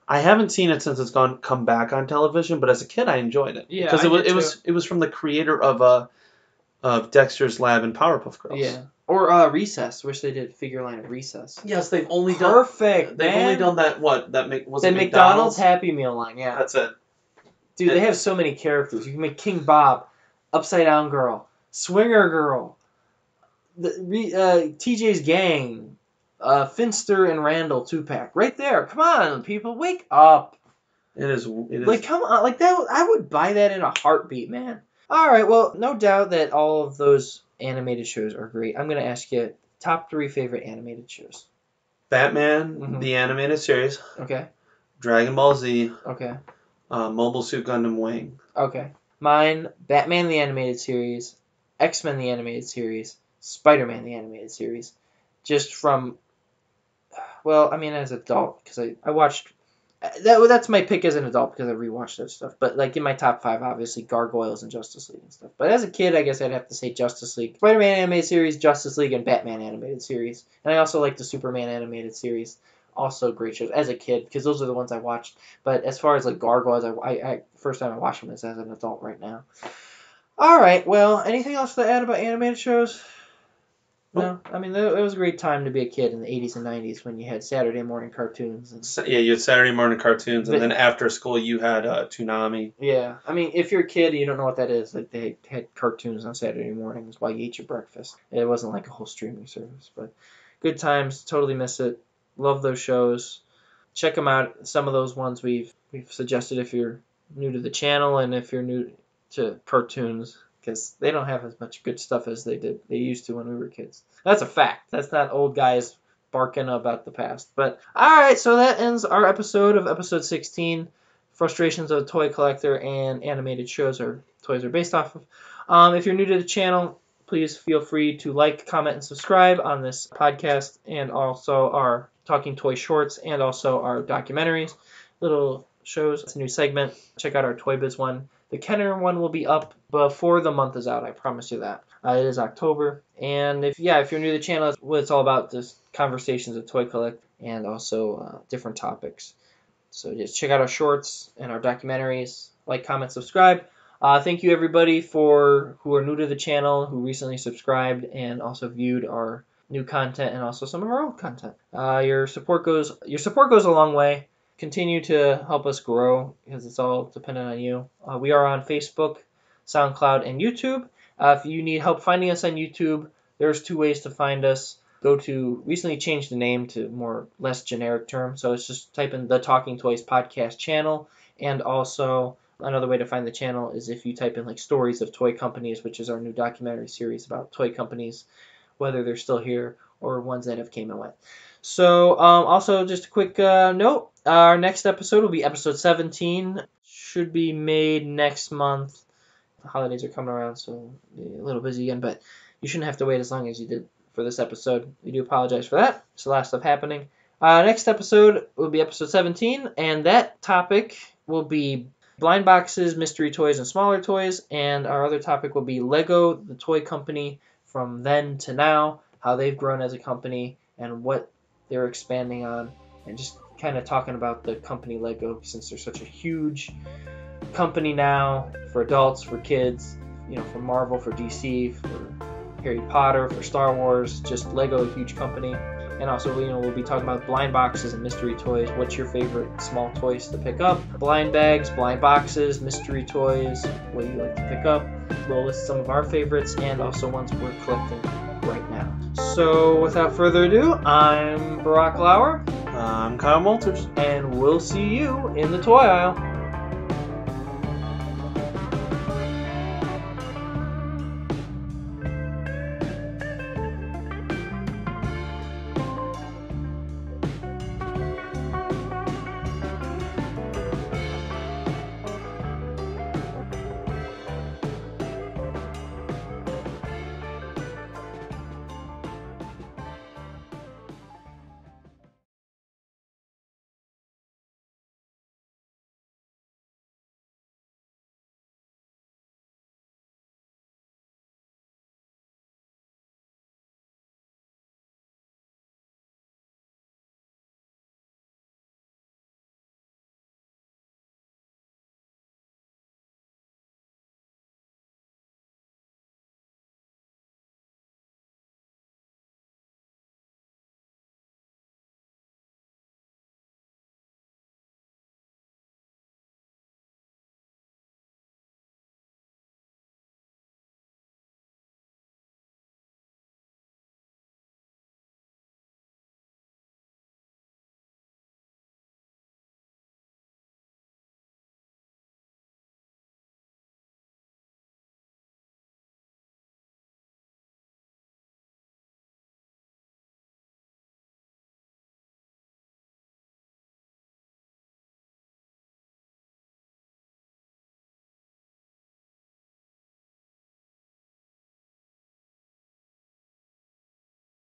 I haven't seen it since it's gone come back on television, but as a kid I enjoyed it. Yeah, because it was it was it was from the creator of a. Uh, Of Dexter's Lab and Powerpuff Girls. Yeah. Or uh, Recess. Wish they did figure line of Recess. Yes, they've only Perfect, done... Perfect, They've man. only done that, what? That make, was the it McDonald's? McDonald's Happy Meal line, yeah. That's it. Dude, and, they have so many characters. You can make King Bob, Upside Down Girl, Swinger Girl, the uh, T J's Gang, uh, Finster and Randall two-pack. Right there. Come on, people. Wake up. It is... It is. Like, come on. Like, that. I would buy that in a heartbeat, man. All right, well, no doubt that all of those animated shows are great. I'm going to ask you top three favorite animated shows. Batman, mm-hmm. the animated series. Okay. Dragon Ball Z. Okay. Uh, Mobile Suit Gundam Wing. Okay. Mine, Batman the animated series, X-Men the animated series, Spider-Man the animated series. Just from, well, I mean, as an adult, because I, I watched... That, that's my pick as an adult because I rewatched that stuff. But, like, in my top five, obviously, Gargoyles and Justice League and stuff. But as a kid, I guess I'd have to say Justice League. Spider-Man animated series, Justice League, and Batman animated series. And I also like the Superman animated series. Also great shows as a kid because those are the ones I watched. But as far as, like, Gargoyles, I, I, I first time I watched them is as an adult right now. All right. Well, anything else to add about animated shows? No, I mean, it was a great time to be a kid in the eighties and nineties when you had Saturday morning cartoons. And... Yeah, you had Saturday morning cartoons, and but, then after school you had uh, Toonami. Yeah, I mean, if you're a kid, you don't know what that is. Like, they had cartoons on Saturday mornings while you ate your breakfast. It wasn't like a whole streaming service, but good times. Totally miss it. Love those shows. Check them out. Some of those ones we've we've suggested if you're new to the channel and if you're new to cartoons. Because they don't have as much good stuff as they did they used to when we were kids. That's a fact. That's not old guys barking about the past. But all right, so that ends our episode of episode sixteen, Frustrations of a Toy Collector and Animated Shows or Toys Are Based Off of. Um, if you're new to the channel, please feel free to like, comment, and subscribe on this podcast and also our Talking Toy Shorts and also our documentaries, little shows. It's a new segment. Check out our Toy Biz one. The Kenner one will be up before the month is out. I promise you that. Uh, it is October. And if yeah, if you're new to the channel, it's what it's all about, just conversations of Toy Collect and also uh, different topics. So just check out our shorts and our documentaries. like, comment, subscribe. Uh, thank you, everybody, for who are new to the channel, who recently subscribed and also viewed our new content and also some of our old content. Uh, your support goes your support goes a long way. Continue to help us grow because it's all dependent on you. Uh, we are on Facebook, SoundCloud, and YouTube. Uh, if you need help finding us on YouTube, there's two ways to find us. Go to, recently changed the name to more less generic term, so it's just type in the Talking Toys podcast channel, and also another way to find the channel is if you type in like stories of toy companies, which is our new documentary series about toy companies, whether they're still here or ones that have came and went. So um, also just a quick uh, note, our next episode will be episode seventeen, should be made next month. The holidays are coming around, so a little busy again, but you shouldn't have to wait as long as you did for this episode. We do apologize for that. It's a lot of stuff happening. Uh, next episode will be episode seventeen, and that topic will be blind boxes, mystery toys, and smaller toys, and our other topic will be Lego, the toy company, from then to now, how they've grown as a company, and what they're expanding on, and just kind of talking about the company Lego, since they're such a huge company now, for adults, for kids, you know, for Marvel, for D C, for Harry Potter, for Star Wars, just Lego, a huge company. And also, you know, we'll be talking about blind boxes and mystery toys. What's your favorite small toys to pick up? Blind bags, blind boxes, mystery toys, what do you like to pick up? We'll list some of our favorites and also ones we're collecting right now. So without further ado, I'm Barack Lauer. I'm Kyle Walters. And we'll see you in the toy aisle.